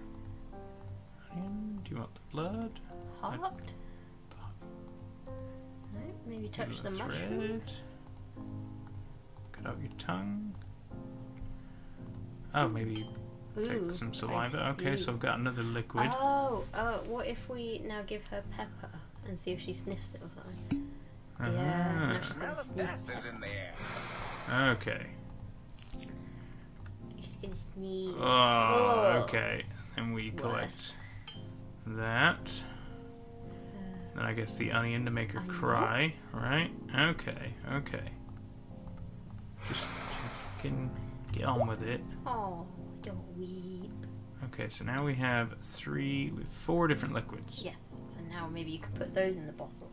Onion? Do you want the blood? Heart? I, the, no, maybe touch the mushroom. Cut out your tongue. Oh, maybe Ooh, take some saliva. Okay, so I've got another liquid. Oh, uh, what if we now give her pepper and see if she sniffs it or something? Uh-huh. Yeah, now she's gonna sniff pepper. Okay. Sneeze. Oh, Whoa. okay. And we collect Worse. that. Then I guess the onion to make her onion? cry, right? Okay, okay. Just, just fucking get on with it. Oh, don't weep. Okay, so now we have three, we have four different liquids. Yes. So now maybe you can put those in the bottle.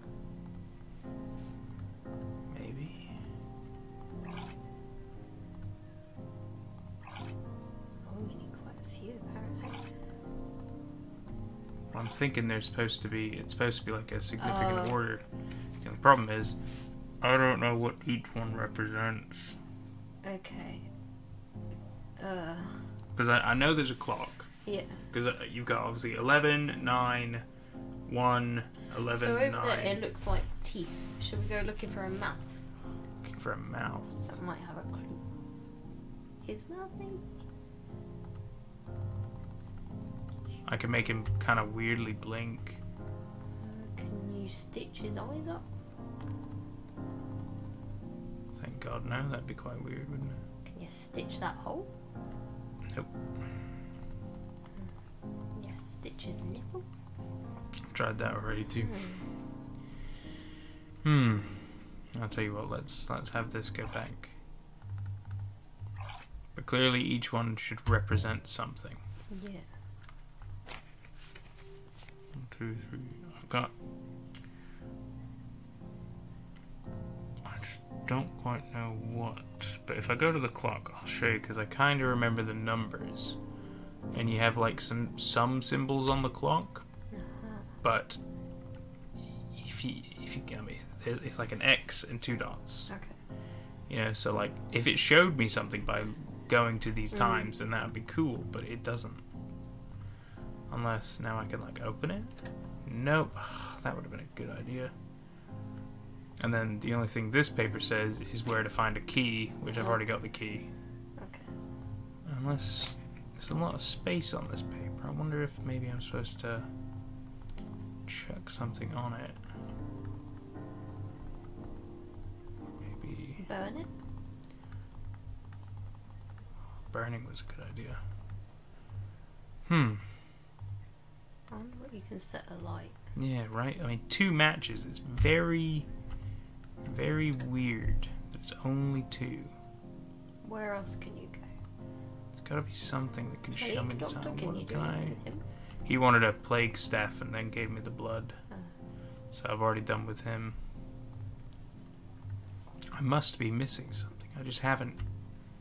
I'm thinking they're supposed to be, it's supposed to be like a significant oh. order. You know, the problem is, I don't know what each one represents. Okay. Because uh. I, I know there's a clock. Yeah. Because you've got obviously eleven, nine, one, eleven, nine. So over nine. There it looks like teeth. Should we go looking for a mouth? Looking for a mouth. That might have a clue. His mouth maybe? I can make him kind of weirdly blink. Uh, can you stitch his eyes up? Thank God, no. That'd be quite weird, wouldn't it? Can you stitch that hole? Nope. Mm. Yeah, stitch his nipple? I've tried that already too. Hmm. hmm. I'll tell you what. Let's let's have this go back. But clearly, each one should represent something. Yeah. One, two, three. I've got. I just don't quite know what. But if I go to the clock, I'll show you because I kind of remember the numbers. And you have like some some symbols on the clock, uh-huh. but if you if you get me, it's like an X and two dots. Okay. You know, so like if it showed me something by going to these mm. times, then that would be cool. But it doesn't. Unless now I can like open it? Nope. That would have been a good idea. And then the only thing this paper says is where to find a key, which I've already got the key. Okay. Unless there's a lot of space on this paper. I wonder if maybe I'm supposed to chuck something on it. Maybe. Burn it? Burning was a good idea. Hmm. I wonder what you can set alight. Yeah, right? I mean, two matches. It's very, very weird. There's only two. Where else can you go? There's got to be something that can plague show me doctor, time. Can what you do I... with him? He wanted a plague staff and then gave me the blood. Uh. So I've already done with him. I must be missing something. I just haven't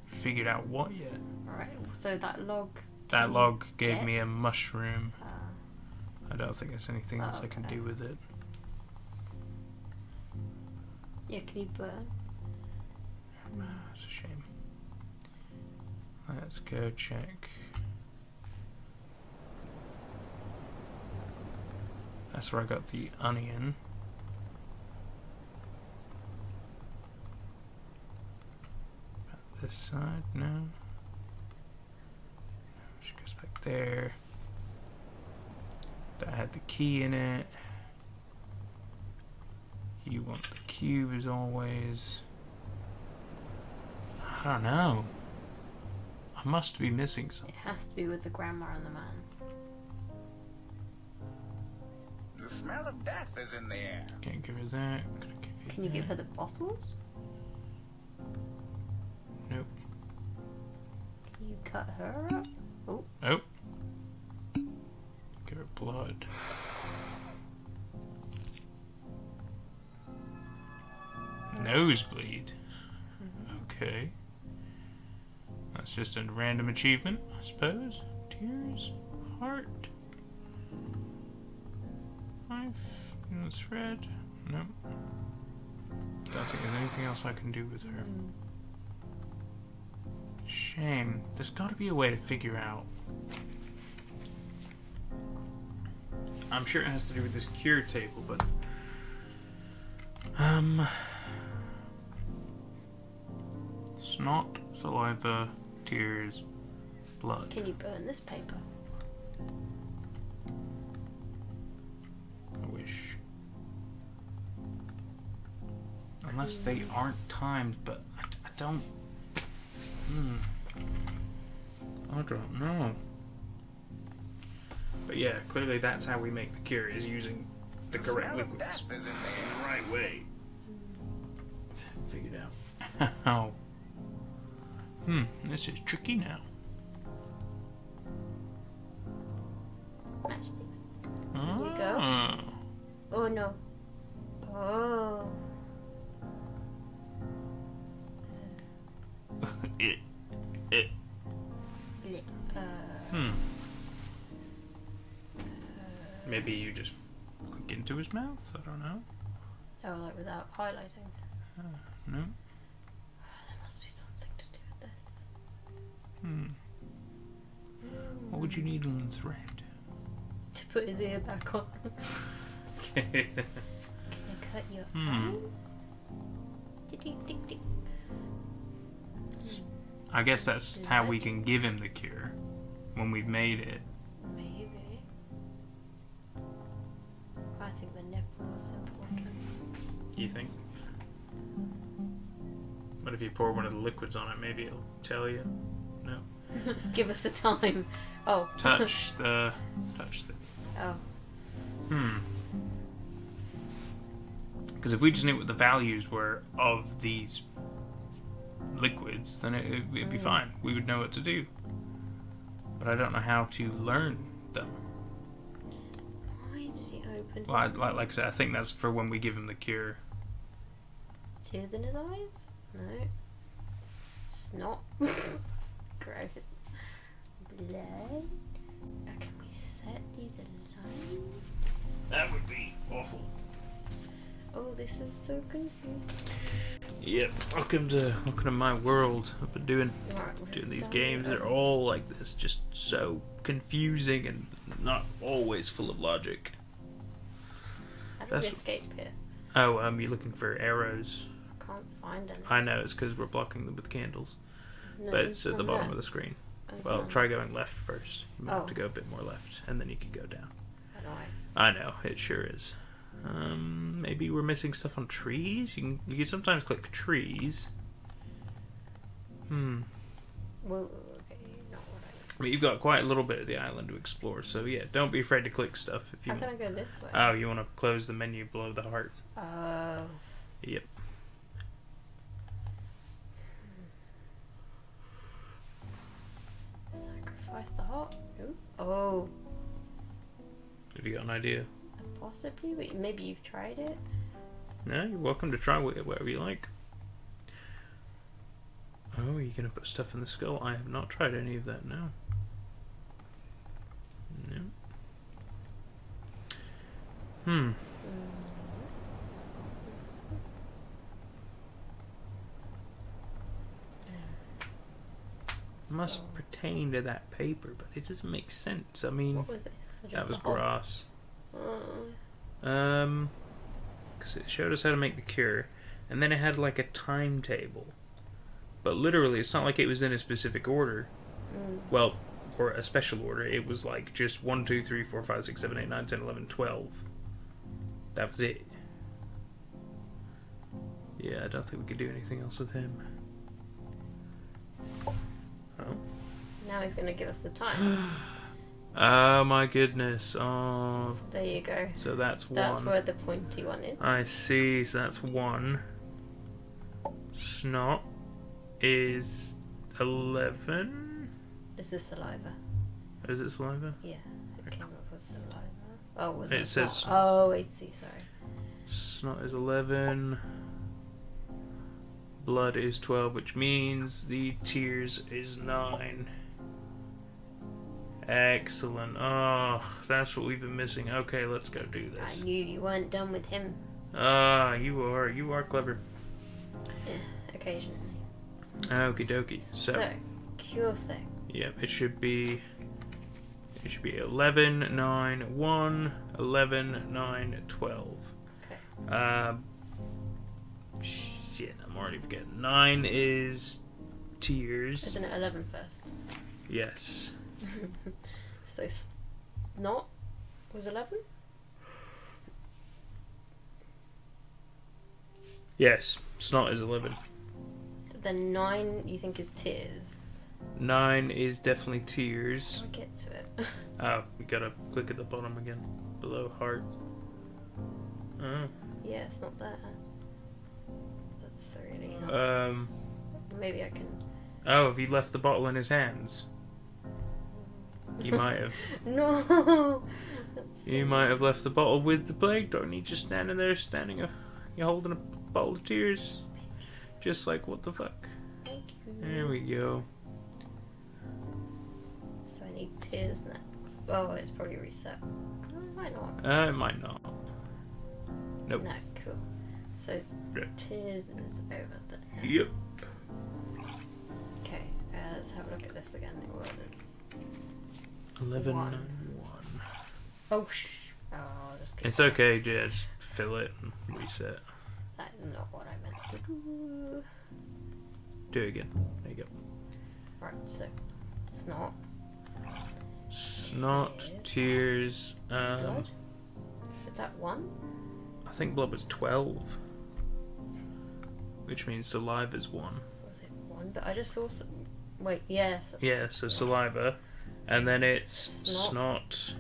figured out what yet. Alright, so that log... That log gave get? me a mushroom. Uh. I don't think there's anything oh, else I can okay. do with it. Yeah, can you burn? That's a shame. Let's go check. That's where I got the onion. About this side, no. She goes back there. That had the key in it. You want the cube as always. I don't know. I must be missing something. It has to be with the grandma and the man. The smell of death is in the air. Can't give her that. Can, give Can you that? give her the bottles? Nope. Can you cut her up? Oh. Nope. Give her blood. Nosebleed. Okay. That's just a random achievement, I suppose. Tears, heart, knife, and thread. Nope. Don't think there's anything else I can do with her. Shame. There's got to be a way to figure out. I'm sure it has to do with this cure table, but um. Not saliva, tears, blood. Can you burn this paper? I wish. Unless they aren't timed, but I, I don't. Hmm. I don't know. But yeah, clearly that's how we make the cure, is using the correct liquids. In the right way. Figured out. How? Hmm, this is tricky now. Matchsticks. There you go. Oh no. Oh. it. It. Uh, hmm. Uh, Maybe you just click into his mouth? I don't know. Oh, like without highlighting? Uh, no. Hmm. What would you need on the thread? To put his ear back on. Okay. Can I cut your hmm. eyes? I guess that's how we can give him the cure. When we've made it. Maybe. I think the nipple is important. You think? But if you pour one of the liquids on it, maybe it'll tell you. No. Give us the time. Oh. Touch the... Touch the... Oh. Hmm. Because if we just knew what the values were of these liquids, then it, it, it'd be mm. fine. We would know what to do. But I don't know how to learn them. Why did he open well, I, like, like I said, I think that's for when we give him the cure. Tears in his eyes? No. Snot. Gross. Blood. Can we set these aligned? That would be awful. Oh, this is so confusing. Yep. Welcome to welcome to my world. I've been doing right, doing these games. They're all like this, just so confusing and not always full of logic. How do we escape here? Oh, um, you're looking for arrows. I can't find any. I know it's because we're blocking them with candles. No, but it's at the bottom left. of the screen. Okay. Well, try going left first. You might oh. have to go a bit more left, and then you can go down. I know. I know, it sure is. Um, maybe we're missing stuff on trees? You can, you can sometimes click trees. Hmm. Well, okay, not what I... But you've got quite a little bit of the island to explore, so yeah, don't be afraid to click stuff if you want. I'm gonna go this way. Oh, you want to close the menu below the heart. Oh. Uh... Yep. The heart. Ooh. Oh. Have you got an idea? Possibly, but maybe you've tried it. No, you're welcome to try whatever you like. Oh, are you gonna put stuff in the skull? I have not tried any of that now. No. Hmm. Mm. Must pertain to that paper, but it doesn't make sense. I mean, what was this? That was grass. Oh. Um, because it showed us how to make the cure, and then it had like a timetable. But literally, it's not like it was in a specific order. Mm. Well, or a special order. It was like just one, two, three, four, five, six, seven, eight, nine, ten, eleven, twelve. That was it. Yeah, I don't think we could do anything else with him. Oh. Now he's going to give us the time. Oh my goodness. Oh. So there you go. So that's one. That's where the pointy one is. I see. So that's one. Snot is eleven. This is saliva. Is it saliva? Yeah. It came up with saliva. Oh, was it? It says snot. Oh, I see. Sorry. Snot is eleven. Blood is twelve, which means the tears is nine. Excellent. Oh, that's what we've been missing. Okay, let's go do this. I knew you weren't done with him. Ah, you are. You are clever. Yeah, occasionally. Okie dokie. So, so, cure thing. Yep, yeah, it should be... It should be eleven, nine, one, eleven, nine, twelve. Okay. Uh, shit, I'm already forgetting. nine is tears. Isn't it eleven first? Yes. So snot was eleven? Yes, snot is eleven. Then nine you think is tears? nine is definitely tears. How do I get to it? Oh, we gotta click at the bottom again. Below heart. Oh. Yeah, it's not there. That's really not... Um... Maybe I can... Oh, have you left the bottle in his hands? You might have. No. That's you might have left the bottle with the plague. Don't need you standing there, standing. A, you're holding a bottle of tears, just like what the fuck. Thank you. There we go. So I need tears next. Oh, it's probably reset. It might not. Uh, it might not. Nope. No, cool. So yeah. Tears is over there. Yep. Okay, uh, let's have a look at this again. It was. eleven one. one. Oh, shh. Oh, just it's going. Okay, yeah, just fill it and reset. That is not what I meant to do. Do it again. There you go. Right, so snot. Snot, tears. tears um, blood? Is that one? I think blood was twelve. Which means saliva is one. Was it one? But I just saw some. Wait, yes. Yeah, so, yeah, so saliva. And then it's snot, snot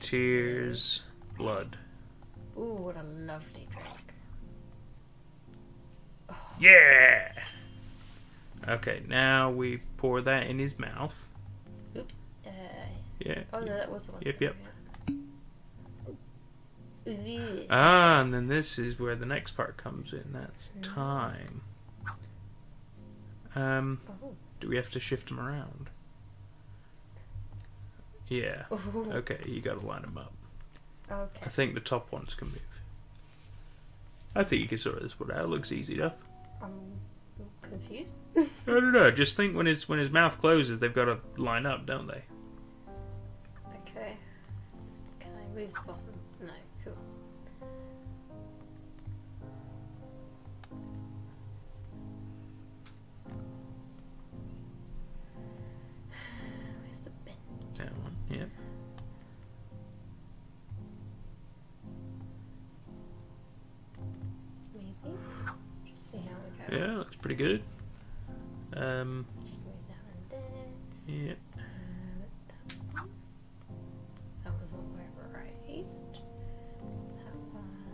tears, blood. Ooh, what a lovely drink. Oh. Yeah! Okay, now we pour that in his mouth. Oops. Uh, yeah. Oh no, that was the one. Yep, yep. Right. Ah, and then this is where the next part comes in. That's time. Um, oh. Do we have to shift him around? Yeah. Ooh. Okay, you gotta line them up. Okay. I think the top ones can move. I think you can sort this one out. It looks easy enough. I'm confused. I don't know. Just think when his when his mouth closes, they've got to line up, don't they? Okay. Can I move the bottom? No. Cool. Yeah, that's pretty good. Um, Just move that one there. Yeah. Uh, that was all over right. That one.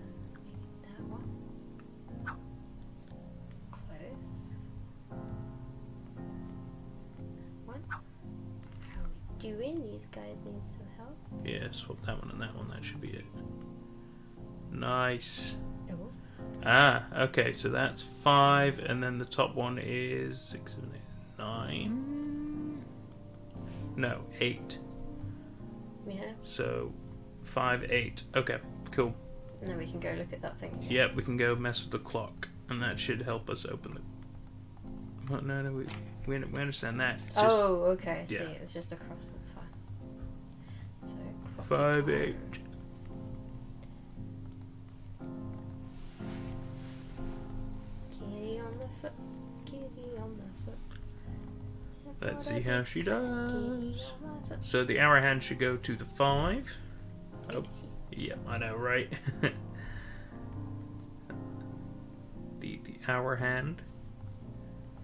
Maybe that one. Close. That one. How are we doing? These guys need some help. Yeah, swap that one and that one. That should be it. Nice. Ah, okay, so that's five, and then the top one is six, seven, eight, nine. No, eight. Yeah. So, five, eight. Okay, cool. Now we can go look at that thing. Here. Yep, we can go mess with the clock, and that should help us open the. What? No, no, we we, we understand that. It's just, oh, okay. I yeah. see, it was just across. That's fine. So. Five, eight. foot. Kitty on my foot. Let's see how she does. So the arrow hand should go to the five. Oh, yeah, I know, right? the the hour hand.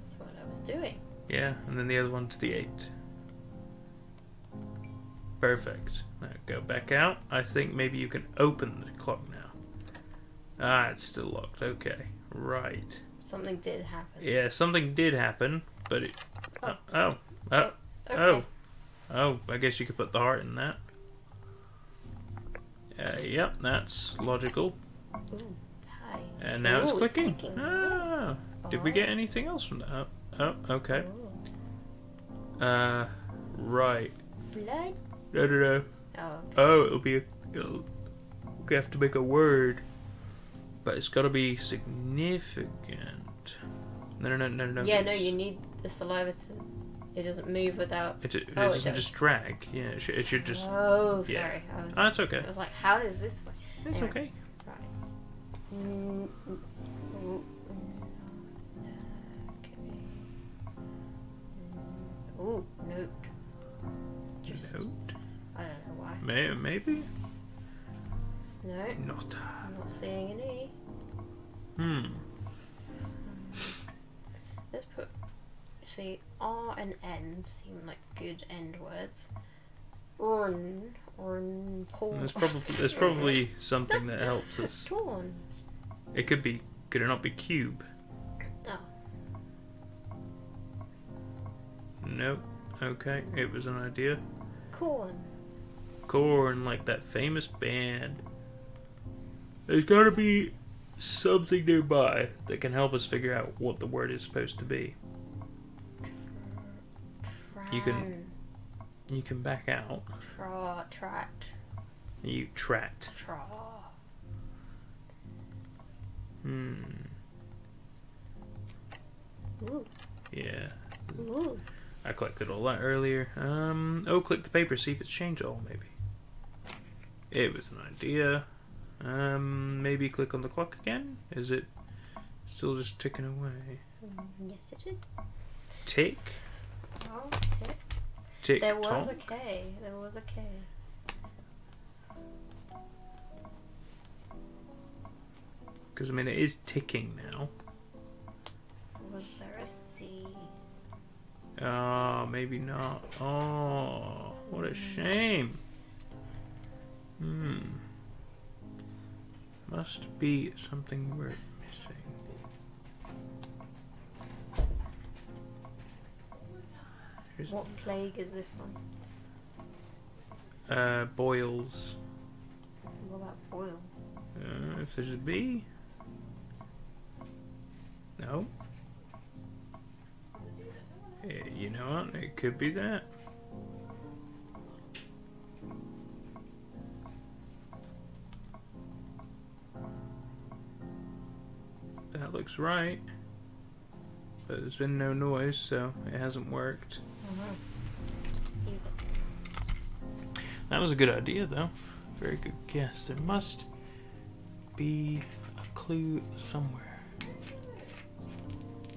That's what I was doing. Yeah, and then the other one to the eight. Perfect. Now go back out. I think maybe you can open the clock now. Ah, it's still locked. Okay, right. Something did happen. Yeah, something did happen, but it. Oh, oh, oh, oh, okay. oh. oh I guess you could put the heart in that. Uh, yep, that's logical. Ooh, hi. And now Ooh, it's clicking. It's ah, did we get anything else from that? Oh, oh okay. Ooh. Uh, right. Blood? No, no, no. Oh, okay. Oh, it'll be a. It'll, we have to make a word, but it's got to be significant. No, no, no, no, no. Yeah, it's... no, you need the saliva to. It doesn't move without... It, it, oh, it doesn't it does. just drag. Yeah, it should, it should just... Oh, yeah. sorry. I was, oh, that's okay. I was like, how does this work? It's anyway. okay. Right. Mm, mm, mm, okay. Ooh, note. Just, note? I don't know why. May, maybe? No. Not. I'm not seeing an E. Hmm. Let's put... See, R and N seem like good end words. Orn, orn, porn. There's probably, there's probably something that helps us. Torn. It could be, could it not be cube? No. Nope. Okay, it was an idea. Corn. Corn, like that famous band. There's gotta be something nearby that can help us figure out what the word is supposed to be. You can, you can back out. Tra, trat. You trat. Tra. Hmm. Ooh. Yeah. Ooh. I collected all that earlier. Um. Oh, click the paper, see if it's changed all. Maybe. It was an idea. Um. Maybe click on the clock again. Is it still just ticking away? Yes, it is. Tick. Oh, tick. Tick. There was tonk. a K. There was a K. Because I mean, it is ticking now. Was there a C? Oh, maybe not. Oh, what a shame. Hmm. Must be something we're missing. What plague is this one? Uh, boils. What about boil? Uh, if there's a B? No? Yeah, you know what? It could be that. That looks right. But there's been no noise, so it hasn't worked. That was a good idea, though. Very good guess. There must be a clue somewhere.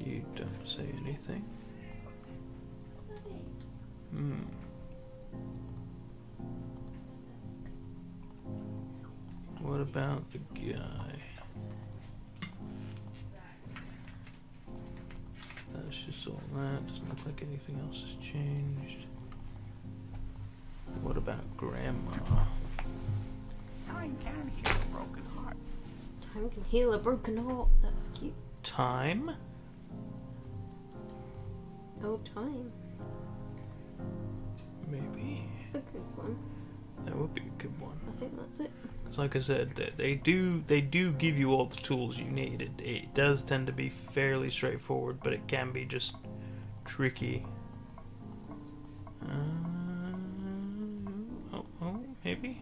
You don't say anything. Hmm. What about the guy? That's just all that. Doesn't look like anything else has changed. What about Grandma? Time can heal a broken heart. Time can heal a broken heart. That's cute. Time? Oh, time. Maybe. That's a good one. That would be a good one. I think that's it. Because, like I said, they do they do give you all the tools you need. It, it does tend to be fairly straightforward, but it can be just tricky. Um, Maybe?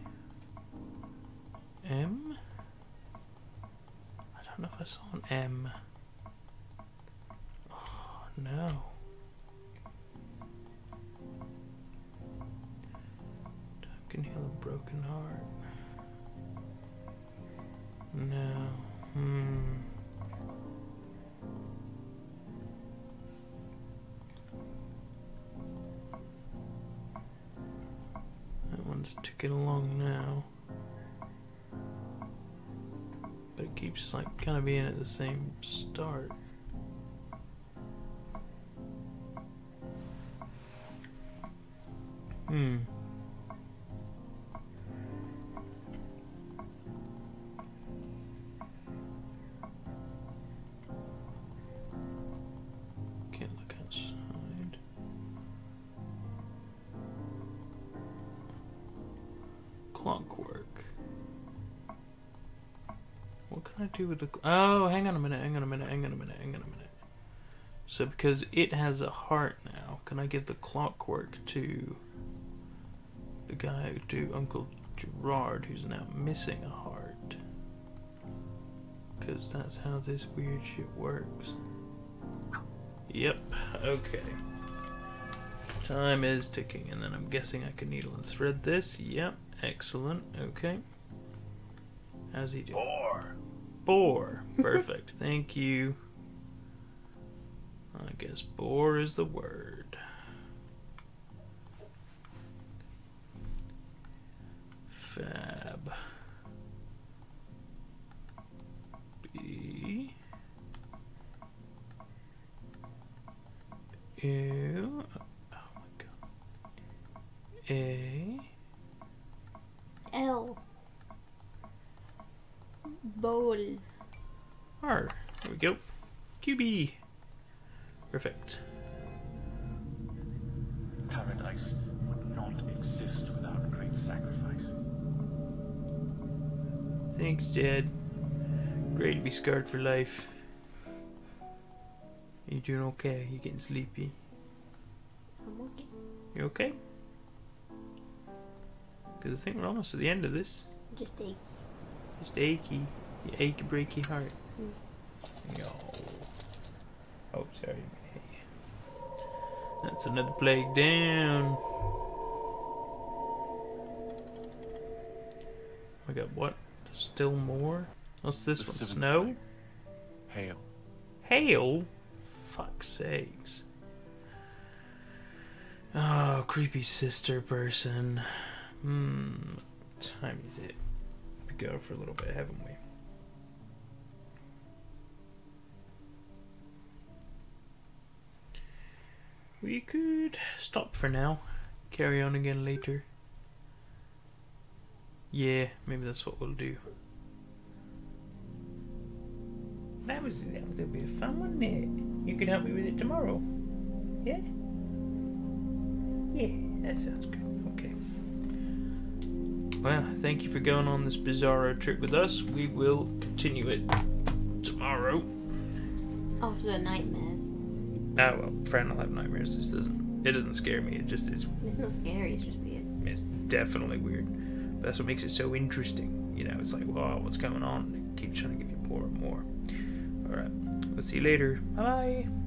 M? I don't know if I saw an M. Oh, no. Time can heal a broken heart. No. Hmm. wants to get along now. But it keeps like kind of being at the same start. Hmm. Can't look outside. Clockwork. What can I do with the... Oh, hang on a minute, hang on a minute, hang on a minute, hang on a minute. So because it has a heart now, can I give the clockwork to... the guy to Uncle Gerard, who's now missing a heart, because that's how this weird shit works. Yep. Okay. Time is ticking, and then I'm guessing I can needle and thread this. Yep. Excellent. Okay. How's he doing? Boar. Boar. Perfect. Thank you. I guess boar is the word. Fab. B. U. Oh my god. A. L. Bowl. R. There we go. Q B. Perfect. Paradise would not exist without great sacrifice. Thanks, Dad. Great to be scarred for life. You doing okay? You getting sleepy? I'm okay. You okay? Because I think we're almost at the end of this. Just achy. Just achy. You achy, breaky heart. Mm. Yo. Oh, sorry. That's another plague down. I got what? Still more? What's this one? Snow? Hail. Hail? Fuck's sakes. Oh, creepy sister person. Hmm. What time is it? We go for a little bit, haven't we? We could stop for now. Carry on again later. Yeah, maybe that's what we'll do. That was that was a bit of fun, wasn't it? You can help me with it tomorrow. Yeah? Yeah, that sounds good. Okay. Well, thank you for going on this bizarro trip with us. We will continue it tomorrow. After the nightmares. Oh well, Fran will have nightmares. This doesn't it doesn't scare me, it just is. It's not scary, it's just weird. It's definitely weird. That's what makes it so interesting, you know. It's like, wow, what's going on? They keep trying to give you more and more. All right, let's see you later. Bye.